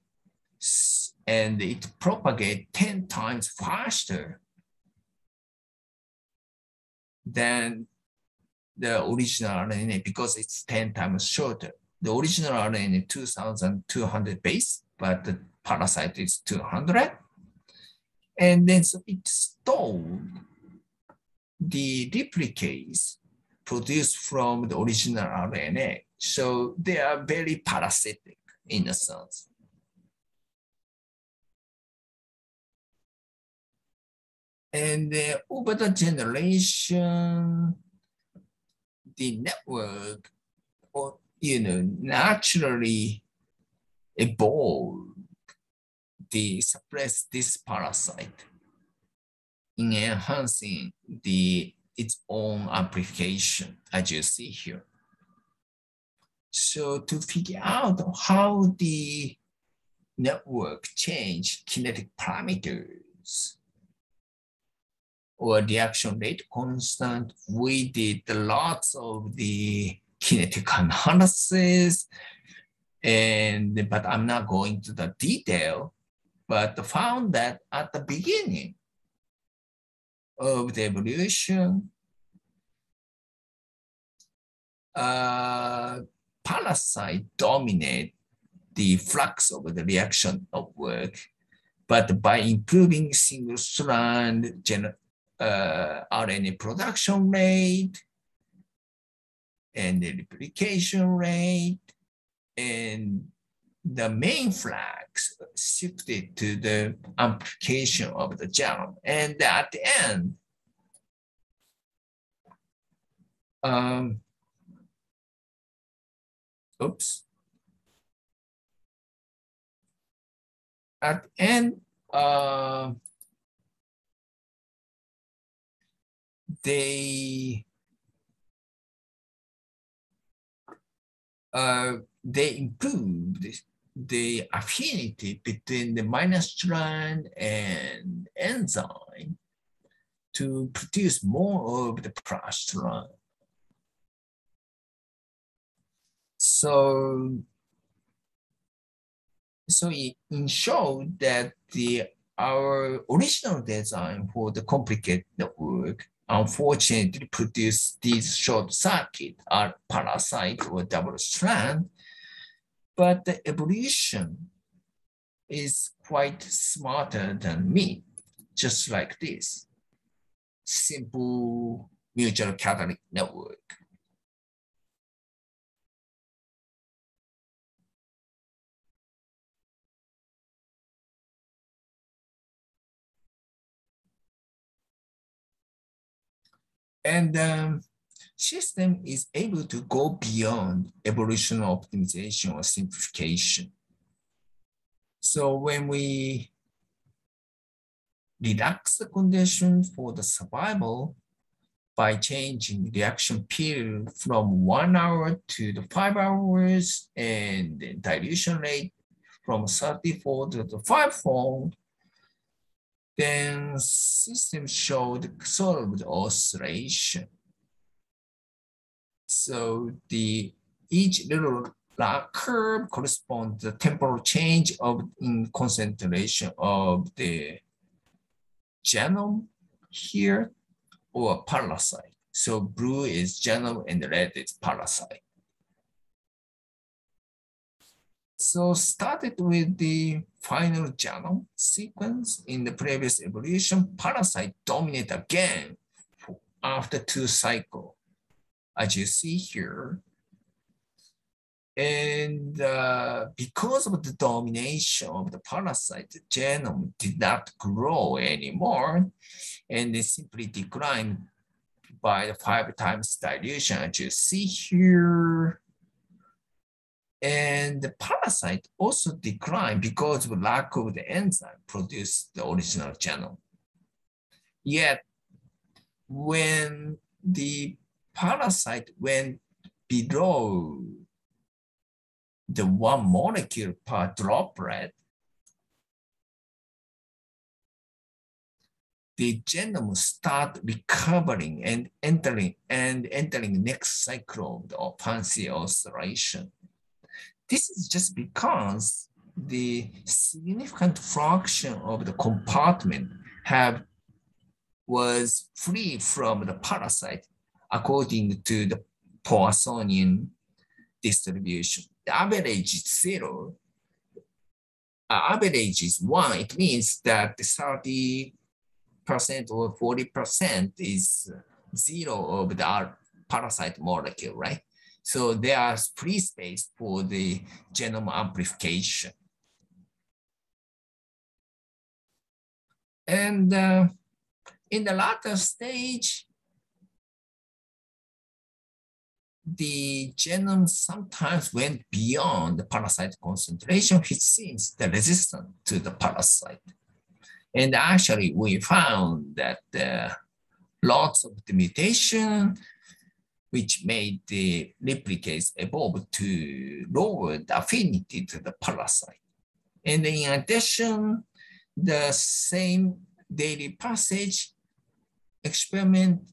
And it propagates 10 times faster than the original RNA because it's 10 times shorter. The original RNA is 2,200 base, but the parasite is 200. And then so it stole the replicates produced from the original RNA. So they are very parasitic in a sense. And over the generation, the network, naturally evolved to suppress this parasite in enhancing its own application, as you see here. So to figure out how the network changed kinetic parameters, or reaction rate constant, we did lots of the kinetic analysis, but I'm not going to the detail, but found that at the beginning of the evolution, parasite dominate the flux of the reaction of work, but by improving single strand RNA production rate and the replication rate, and the main flags shifted to the amplification of the genome. And at the end, they improved the affinity between the minor strand and enzyme to produce more of the plus strand. So it showed that our original design for the complicated network unfortunately produce these short circuit or parasite or double strand, but the evolution is quite smarter than me, just like this. Simple mutual catalytic network. And the system is able to go beyond evolutional optimization or simplification. So when we relax the condition for the survival by changing reaction period from 1 hour to the 5 hours and the dilution rate from 34 to the 5-fold, then system showed solved oscillation. So the each little curve corresponds to the temporal change of in concentration of the genome here or parasite. So blue is genome and red is parasite. So started with the final genome sequence in the previous evolution, parasite dominate again after 2 cycles, as you see here. And because of the domination of the parasite, the genome did not grow anymore, and it simply declined by 5 times dilution, as you see here. And the parasite also declined because of lack of the enzyme produced the original genome. Yet, when the parasite went below the 1 molecule per droplet, the genome start recovering and entering next cycle of the fancy oscillation. This is just because the significant fraction of the compartment was free from the parasite according to the Poissonian distribution. The average is 0. Average is 1. It means that 30% or 40% is 0 of the parasite molecule, right? So there are free space for the genome amplification. And in the latter stage, the genome sometimes went beyond the parasite concentration, which seems resistant to the parasite. And actually, we found that lots of the mutation which made the replicates evolve to lower the affinity to the parasite. And in addition, the same daily passage experiment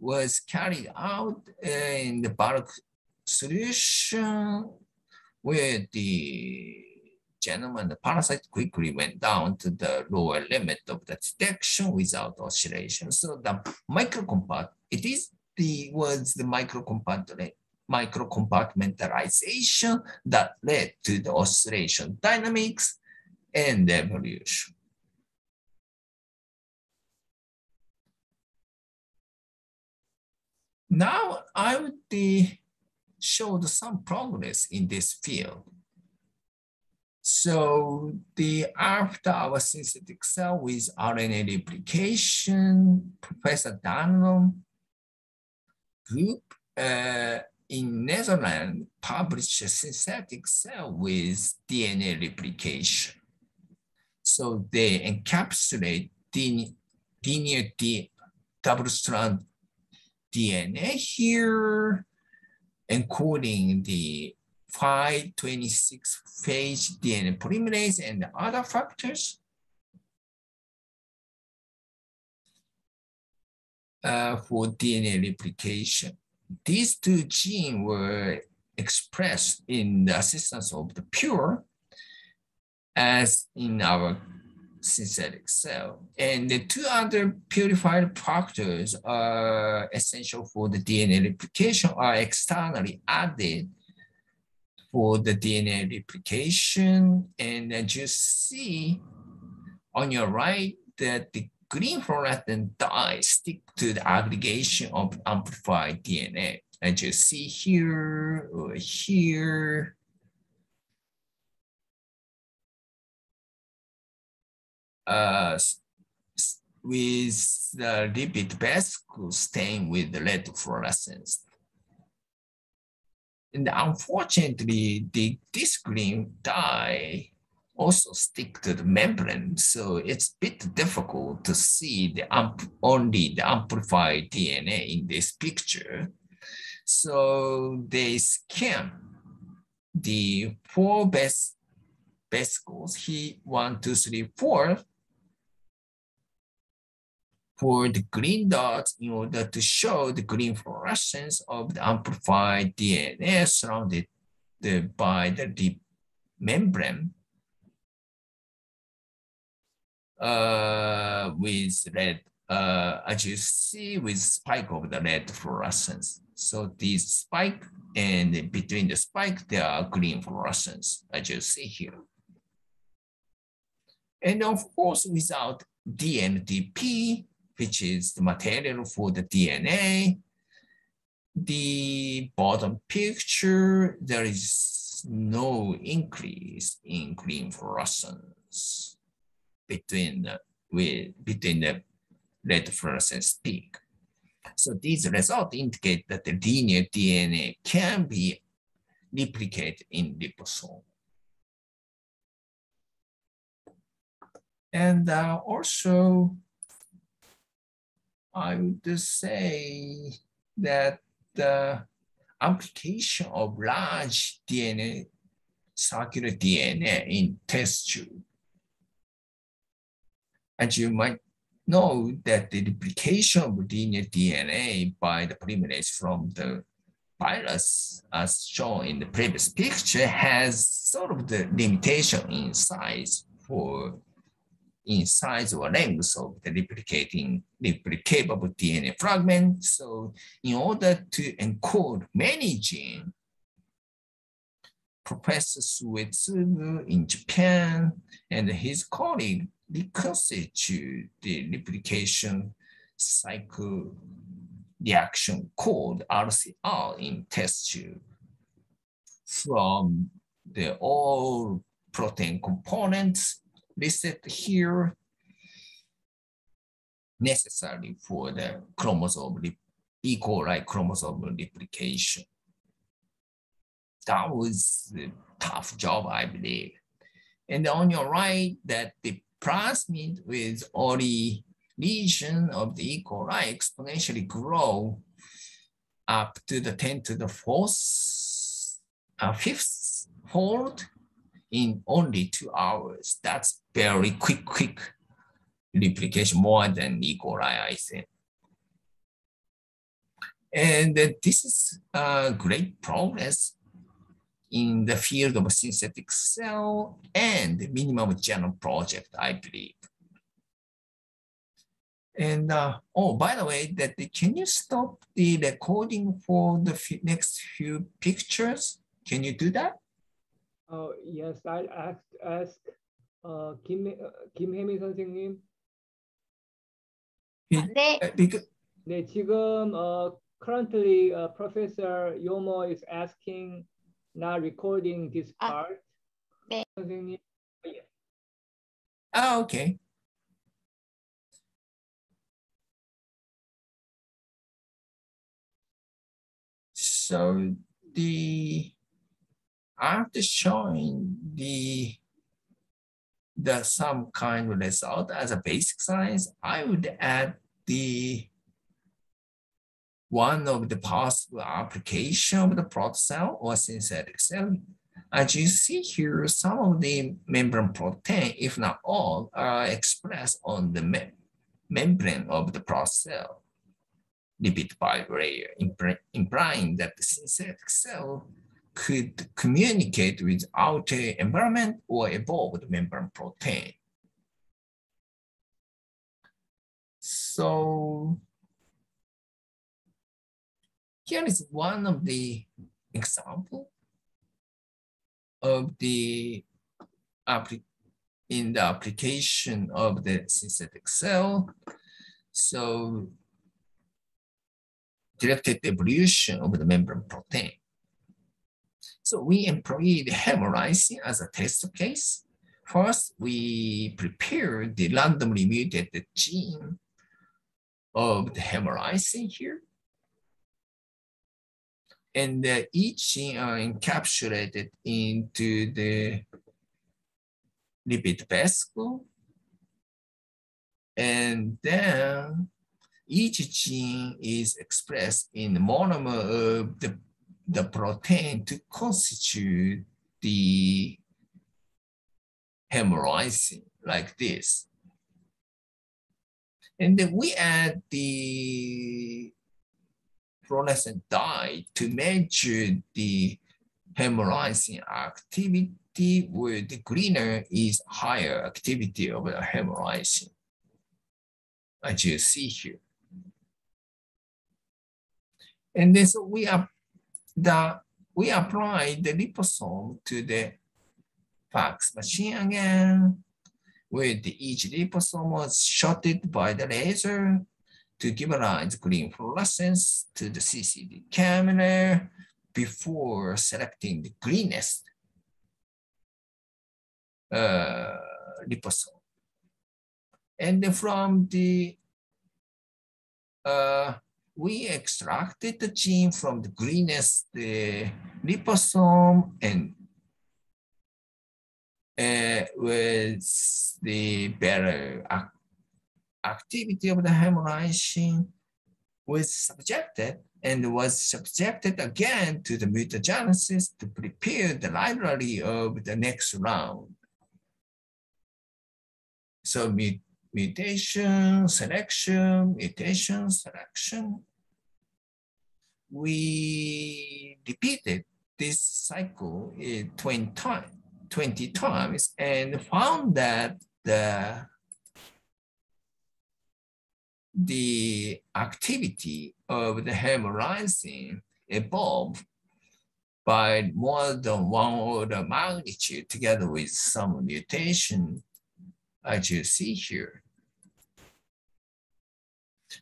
was carried out in the bulk solution where the genome and the parasite quickly went down to the lower limit of the detection without oscillation. So the microcompartment, it is the microcompartmentalization that led to the oscillation dynamics and evolution. Now I would show some progress in this field. So after our synthetic cell with RNA replication, Professor Dunlum group in Netherlands published a synthetic cell with DNA replication. So they encapsulate linear double-strand DNA here, encoding the phi26 phage DNA polymerase and other factors. For DNA replication. These 2 genes were expressed in the assistance of the pure as in our synthetic cell. And the 2 other purified factors are essential for the DNA replication are externally added for the DNA replication. And as you see on your right that the green fluorescent dyes stick to the aggregation of amplified DNA. As you see here or here. With the lipid vesicle stained with red fluorescence. And unfortunately, this green dye also stick to the membrane. So it's a bit difficult to see the only the amplified DNA in this picture. So they scan the four best vesicles, here 1, 2, 3, 4, for the green dots in order to show the green fluorescence of the amplified DNA surrounded by the deep membrane with red, as you see, with spike of the red fluorescence. So this spike and between the spike, there are green fluorescence, as you see here. And of course, without dNTP, which is the material for the DNA, the bottom picture, there is no increase in green fluorescence between the red fluorescence peak. So these results indicate that the linear DNA can be replicated in liposome. And also, I would say that the application of large DNA, circular DNA in test tube. As you might know, that the replication of linear DNA by the polymerase from the virus, as shown in the previous picture, has sort of the limitation in size for or length of the replicatable DNA fragment. So in order to encode many genes, Professor Suetsugu in Japan and his colleague reconstitute the replication cycle reaction called RCR in test tube from the all protein components listed here necessary for the chromosome, E. coli chromosome replication. That was a tough job, I believe. And on your right, that the plasmid with only region of the E. coli exponentially grow up to the 10⁴ fold in only 2 hours. That's very quick replication, more than E. coli, I think. And this is great progress in the field of synthetic cell and minimum genome project, I believe. And oh, by the way, that can you stop the recording for the next few pictures? Can you do that? Oh, yes, I ask 김혜미 선생님. 네. Because... 네, 지금 currently Professor Yomo is asking not recording this part. 네. 선생님. Yeah. Oh, okay. So the after showing the some kind of result as a basic science, I would add the one of the possible application of the protocell or synthetic cell. As you see here, some of the membrane protein, if not all, are expressed on the membrane of the protocell, lipid bilayer, implying that the synthetic cell could communicate with outer environment or evolve the membrane protein. So here is one of the example of the application of the synthetic cell. So directed evolution of the membrane protein. So we employed hemorrhizin as a test case. First, we prepared the randomly mutated gene of the hemorrhizin here. And each gene are encapsulated into the lipid vesicle. And then each gene is expressed in the monomer of the protein to constitute the hemorrhizin, like this. And then we add the fluorescent dye to measure the hemorrhizin activity, where the greener is higher activity of the hemorrhizin, as you see here. And then so we apply the liposome to the FACS machine again, where each liposome was shotted by the laser to give rise green fluorescence to the CCD camera before selecting the greenest liposome. And then from the, we extracted the gene from the greenest liposome and with the better activity of the hemorrhizin was subjected and was subjected again to the mutagenesis to prepare the library of the next round. So mutation, selection, mutation, selection. We repeated this cycle 20 times and found that the activity of the hemorrhizin evolved by more than one order magnitude together with some mutation, as you see here.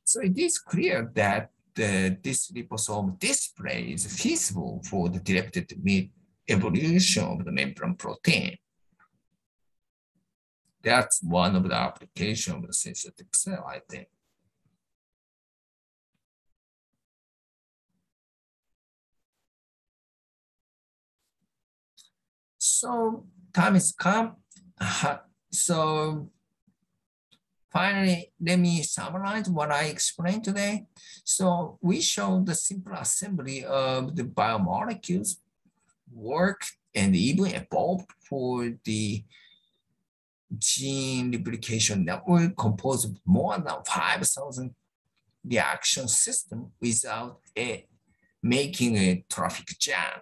So it is clear that this liposome display is feasible for the directed evolution of the membrane protein. That's one of the applications of the synthetic cell, I think. So time is come. So finally, let me summarize what I explained today. So we showed the simple assembly of the biomolecules work and even evolved for the gene replication network composed of more than 5,000 reaction systems without making a traffic jam.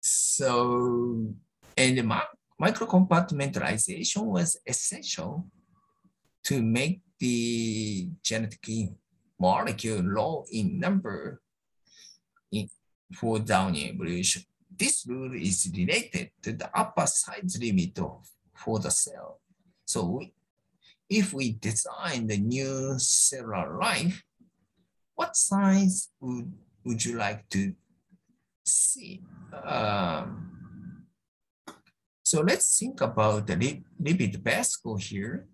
So, and the microcompartmentalization was essential to make the genetic molecule low in number for Downian evolution. This rule is related to the upper size limit for the cell. So if we design the new cellular life, what size would you like to see? So let's think about the lipid vesicle here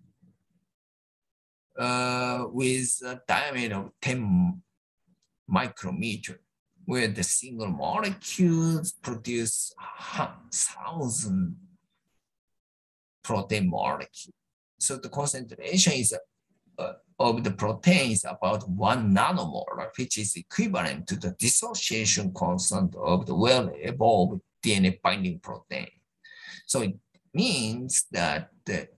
with a diameter of 10 micrometers, where the single molecules produce 1,000 protein molecules. So the concentration is, of the protein is about 1 nanomolar, which is equivalent to the dissociation constant of the well-evolved DNA binding protein. So it means that the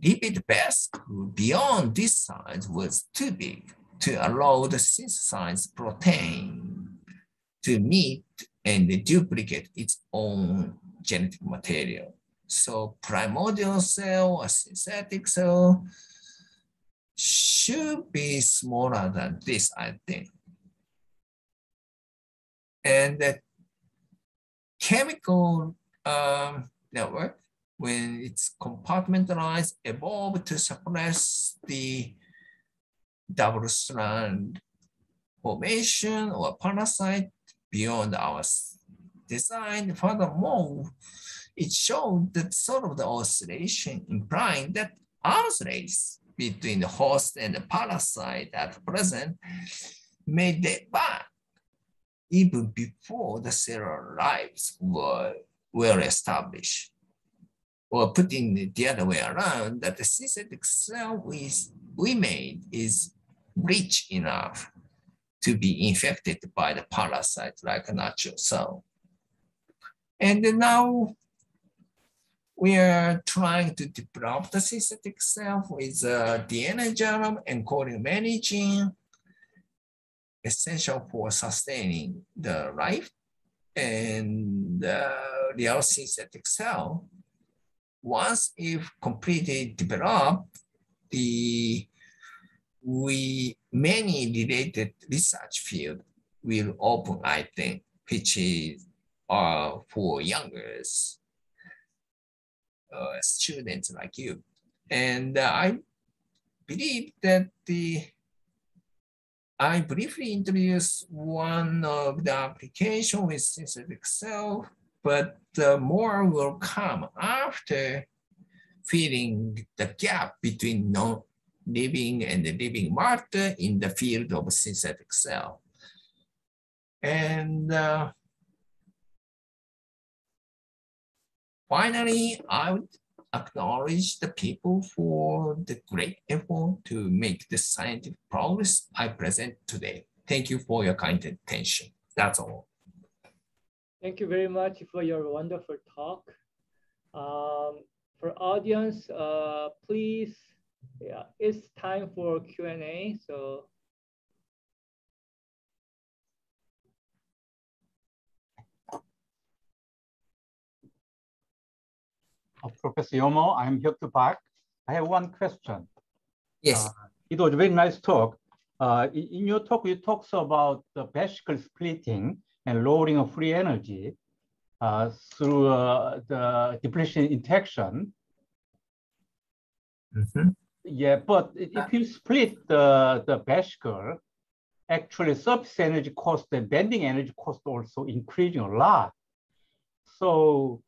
lipid vesicle beyond this size was too big to allow the synthesized protein to meet and duplicate its own genetic material. So primordial cell or synthetic cell should be smaller than this, I think. And the chemical network, when it's compartmentalized, evolved to suppress the double-strand formation or parasite beyond our design. Furthermore, it showed that sort of the oscillation, implying that arms race between the host and the parasite at present made it back even before the cellular lives were well established. or putting it the other way around, that the synthetic cell we made is rich enough to be infected by the parasite like a natural cell. And now we are trying to develop the synthetic cell with DNA genome encoding many genes essential for sustaining the life. And the real synthetic cell, once if completely developed, many related research fields will open, I think, which is for younger students like you. And I believe that I briefly introduced one of the applications with synthetic cell, but more will come after filling the gap between non-living and the living matter in the field of synthetic cell. And finally, I would acknowledge the people for the great effort to make the scientific progress I present today. Thank you for your kind attention. That's all. Thank you very much for your wonderful talk. For audience, please, it's time for Q&A. So Professor Yomo, I'm here to back. I have one question. Yes. It was a very nice talk. In your talk, you talked about the vesicle splitting and lowering of free energy through the depletion interaction. Mm-hmm. Yeah, but if you split the vesicle, actually surface energy cost and bending energy cost also increasing a lot. So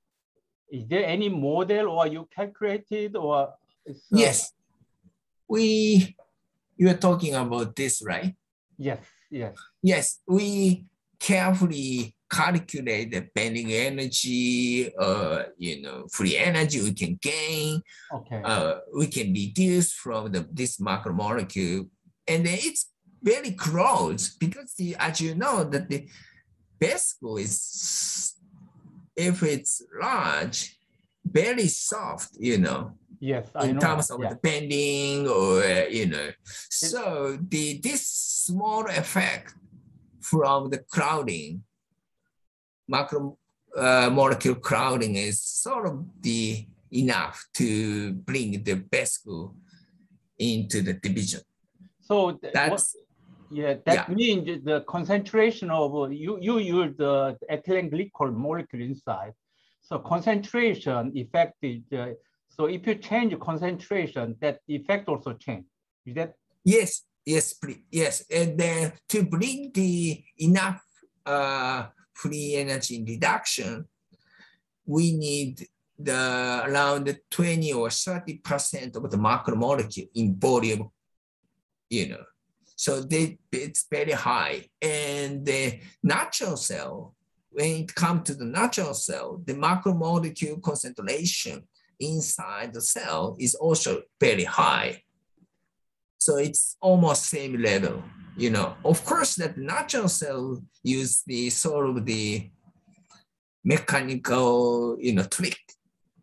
is there any model or you calculated or? Yes, you're talking about this, right? Yes, yes. Yes, we carefully calculate the bending energy, you know, free energy we can gain. Okay. We can reduce from this macromolecule. And it's very close because as you know, that the vesicle is, if it's large, very soft, you know, yes, in terms of the bending or, you know. So this small effect from the crowding, macromolecule crowding is sort of enough to bring the vesicle into the division. So that's... Yeah, that means the concentration of, you use the ethylene glycol molecule inside. So concentration effect is, so if you change concentration, that effect also change. Is that? Yes, yes, please. Yes. And then to bring the enough free energy reduction, we need the around 20 or 30% of the macromolecule in volume, you know. So it's very high. And the natural cell, when it comes to the natural cell, the macromolecule concentration inside the cell is also very high. So it's almost same level, you know. Of course, that natural cell use the sort of the mechanical, you know, trick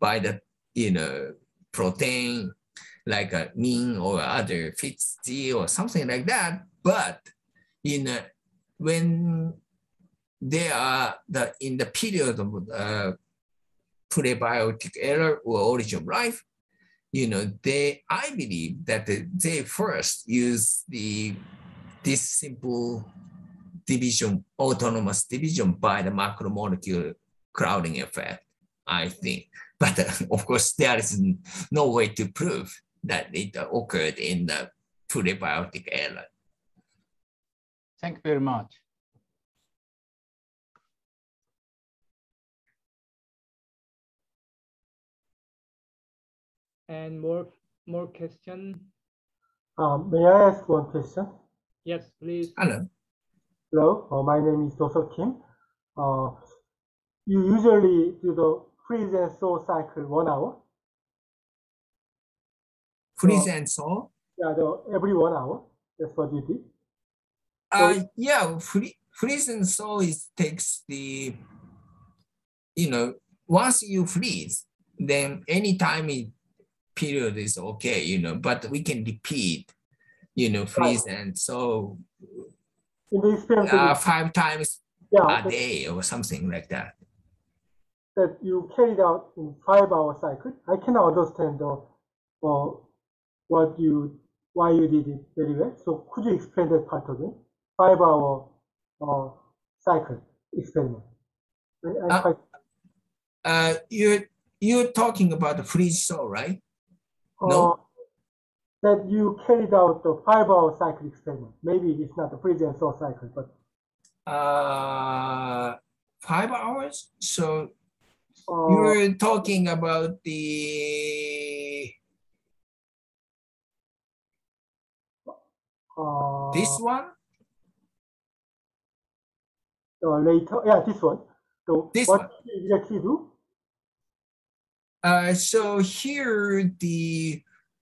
by the, you know, protein, like a mean or other FITZ or something like that. But when they are in the period of prebiotic era or origin of life, you know, I believe that they first use this simple division, autonomous division by the macromolecule crowding effect, I think. But of course, there is no way to prove that it occurred in the prebiotic era. Thank you very much. And more question? May I ask one question? Yes, please. Hello. Hello, my name is Dr. Kim. You usually do the freeze and thaw cycle 1 hour, freeze and thaw? Yeah, every 1 hour. That's what you did. Yeah, freeze and thaw takes the, once you freeze, then any time period is okay, but we can repeat, freeze and thaw in the experience 5 times a day or something like that. That you carried out in 5 hour cycle. I can understand why you did it very well. So could you explain that part again? 5 hour cycle experiment. You're talking about the freeze thaw, right? No. That you carried out the 5 hour cycle experiment. Maybe it's not the freeze and thaw cycle, but 5 hours. So you're talking about the this one. Later, yeah, this one. So this what did you actually do? So here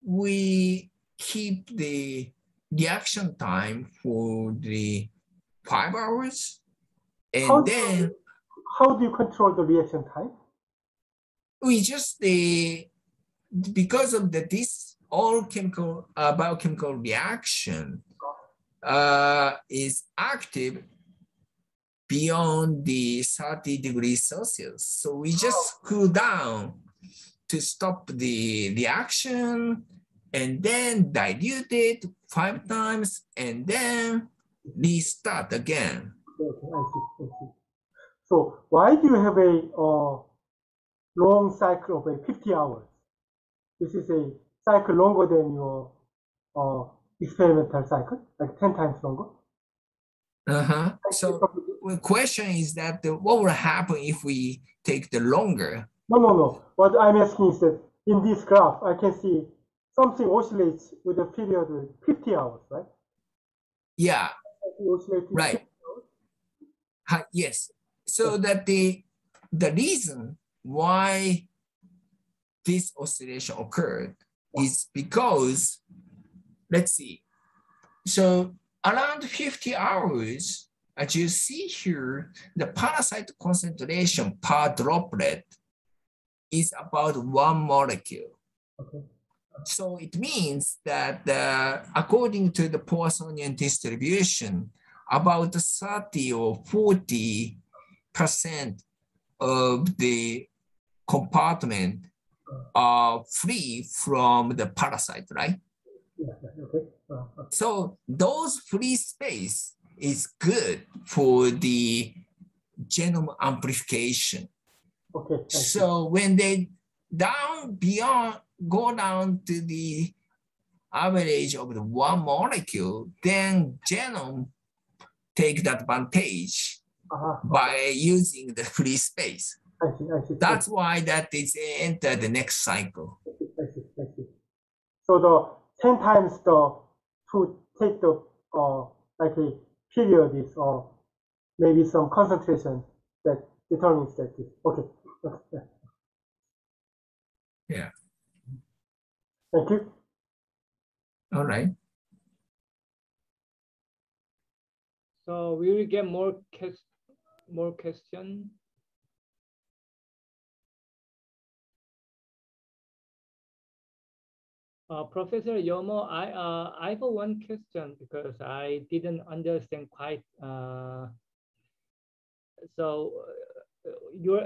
we keep the reaction time for the 5 hours, and how do you control the reaction time? We just because of this all chemical biochemical reaction is active beyond the 30 degrees Celsius. So we just cool down to stop the reaction and then dilute it 5 times and then restart again. Okay, I see, I see. So why do you have a long cycle of 50 hours? This is a cycle longer than your experimental cycle, like 10 times longer. So the question is that what will happen if we take the longer? No. What I'm asking is that in this graph, I can see something oscillates with a period of 50 hours, right? Yeah. Right. Yes. So that the reason why this oscillation occurred is because, let's see, so around 50 hours, as you see here, the parasite concentration per droplet is about 1 molecule. Okay. So it means that according to the Poissonian distribution, about 30 or 40% of the compartment are free from the parasite, right? So those free space is good for the genome amplification. Okay. So when they go down to the average of the 1 molecule, then genome take the advantage by using the free space. I see. That's why that is enter the next cycle. I see. So the 10 times to take the likely period is or maybe some concentration that determines that. Okay. Yeah. Thank you. All right. So we will get more questions. Professor Yomo, I have one question because I didn't understand quite. So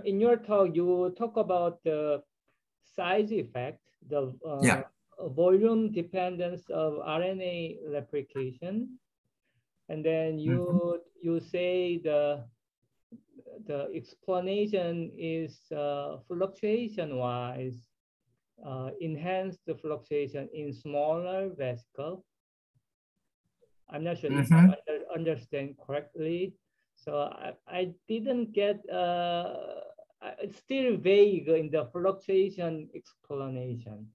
in your talk, you talk about the size effect, the volume dependence of RNA replication. And then you say the explanation is fluctuation-wise, enhanced the fluctuation in smaller vesicle. I'm not sure if I understand correctly. So I didn't get, it's still vague in the fluctuation explanation.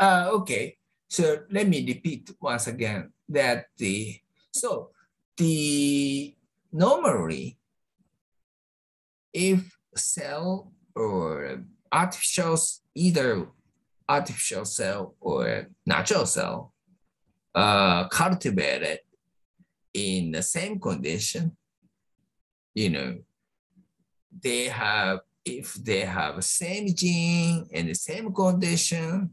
Okay, so let me repeat once again that normally, if cell or artificial either artificial cell or natural cell cultivated in the same condition, you know, they have, if they have the same gene and the same condition,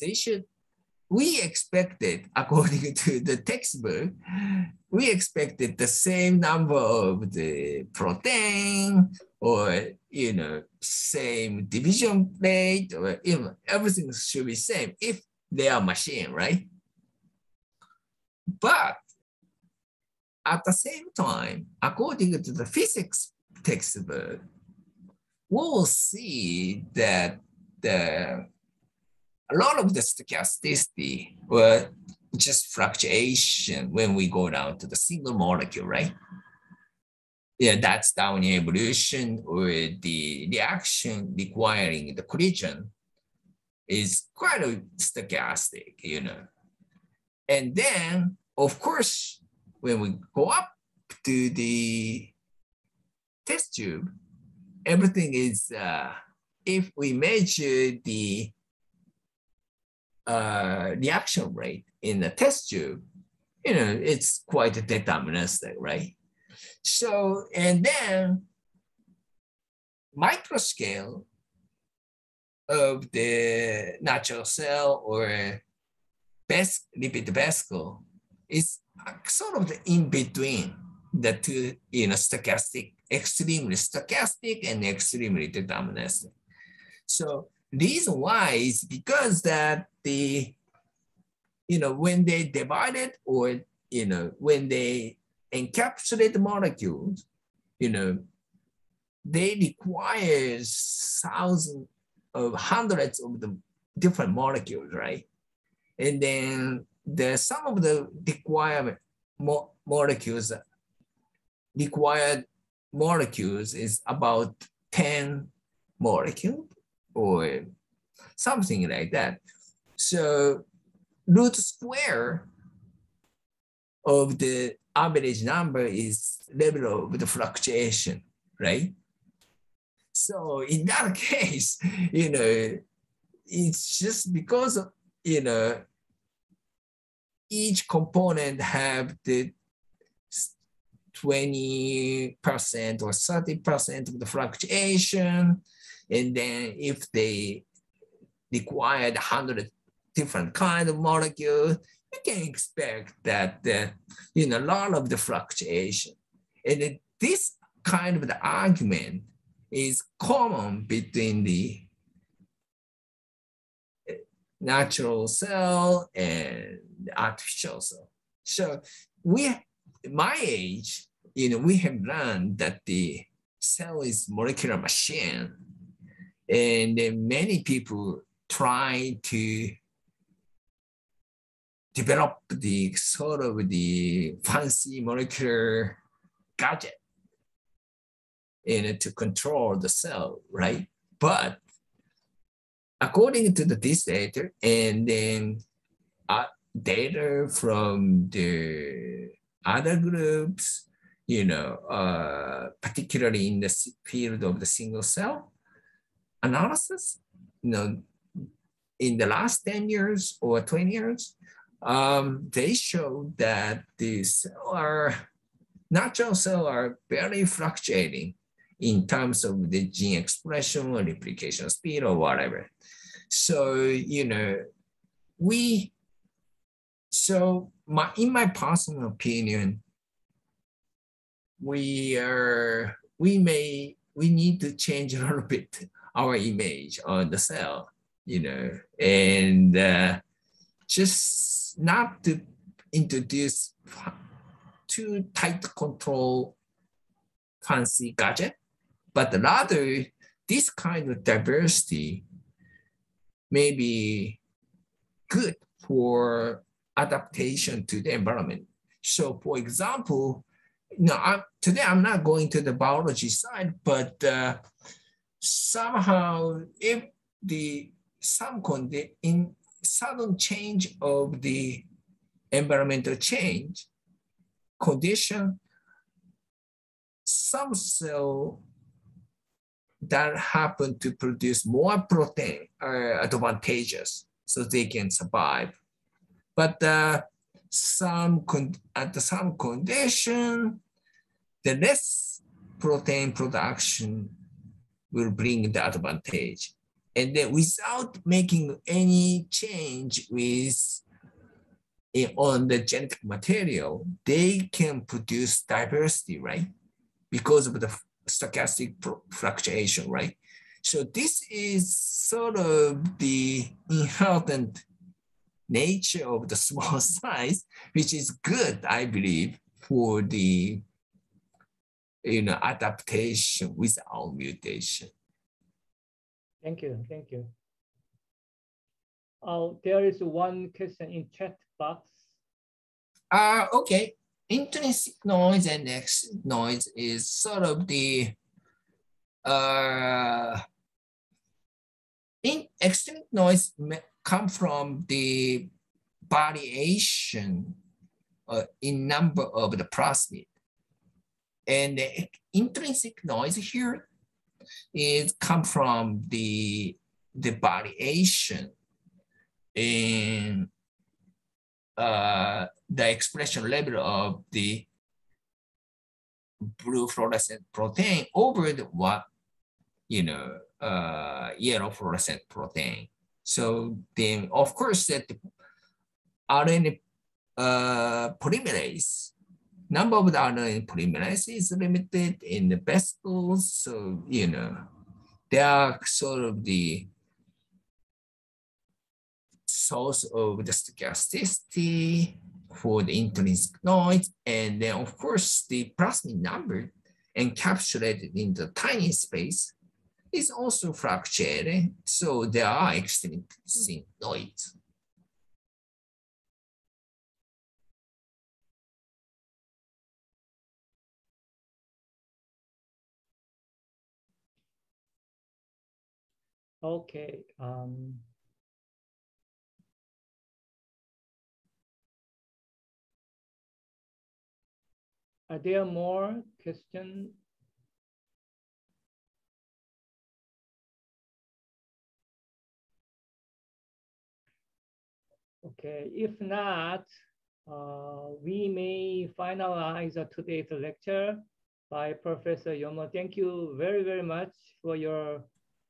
they should, we expected, according to the textbook, we expected the same number of the protein or, you know, same division rate or even everything should be same if they are machine, right? But at the same time, according to the physics textbook, we will see that a lot of the stochasticity were just fluctuation when we go down to the single molecule, right? Yeah, that's down in evolution or the reaction requiring the collision is quite a stochastic, you know. And then, of course, when we go up to the test tube, everything is, if we measure the reaction rate in the test tube, you know, it's quite deterministic, right? So, and then microscale of the natural cell or lipid vesicle is sort of the in between the two, you know, stochastic, extremely stochastic and extremely deterministic. So reason why is because that the, you know, when they divided or, you know, when they encapsulate molecules, you know, they require thousands of hundreds of the different molecules, right? And then there's some of the requirement molecules required molecules is about 10 molecules or something like that. So root square of the average number is level of the fluctuation, right? So in that case, you know, it's just because of, you know, each component have the 20% or 30% of the fluctuation. And then if they required 100 different kind of molecules, you can expect that, you know, a lot of the fluctuation. And this kind of the argument is common between the natural cell and the artificial cell. So we, my age, you know, we have learned that the cell is molecular machine, and many people try to develop the sort of the fancy molecular gadget to control the cell, right? But according to this data, and then data from the other groups, you know, particularly in the field of the single cell analysis, you know, in the last 10 years or 20 years, they show that the natural cells are very fluctuating in terms of the gene expression or replication speed or whatever. So, you know, in my personal opinion, we need to change a little bit our image on the cell, you know, and just not to introduce too tight control fancy gadget, but rather this kind of diversity may be good for adaptation to the environment. So for example, you know, today I'm not going to the biology side, but somehow if the sudden change of the environmental change condition, some cell that happen to produce more protein are advantageous, so they can survive. But at some condition, the less protein production will bring the advantage. And then without making any change with on the genetic material, they can produce diversity, right? Because of the stochastic fluctuation, right? So this is sort of the inherent nature of the small size, which is good, I believe, for the adaptation without mutation. Thank you, thank you. There is one question in chat box. Okay, intrinsic noise and extrinsic noise is sort of the extrinsic noise come from the variation in number of the plasmid, and the intrinsic noise here is come from the variation in the expression level of the blue fluorescent protein over the yellow fluorescent protein. So then, of course, that the RNA polymerase, number of the RNA polymerase is limited in the vesicles. So they are sort of the source of the stochasticity for the intrinsic noise, and then of course the plasmid number encapsulated in the tiny space is also fluctuating, so there are extrinsic noise. Okay. Are there more questions? Okay, if not, we may finalize today's lecture by Professor Yomo. Thank you very, very much for your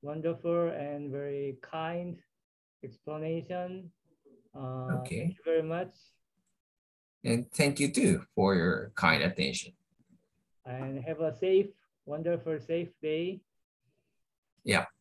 wonderful and very kind explanation. Okay. Thank you very much. And thank you too for your kind attention. And have a safe, wonderful, safe day. Yeah.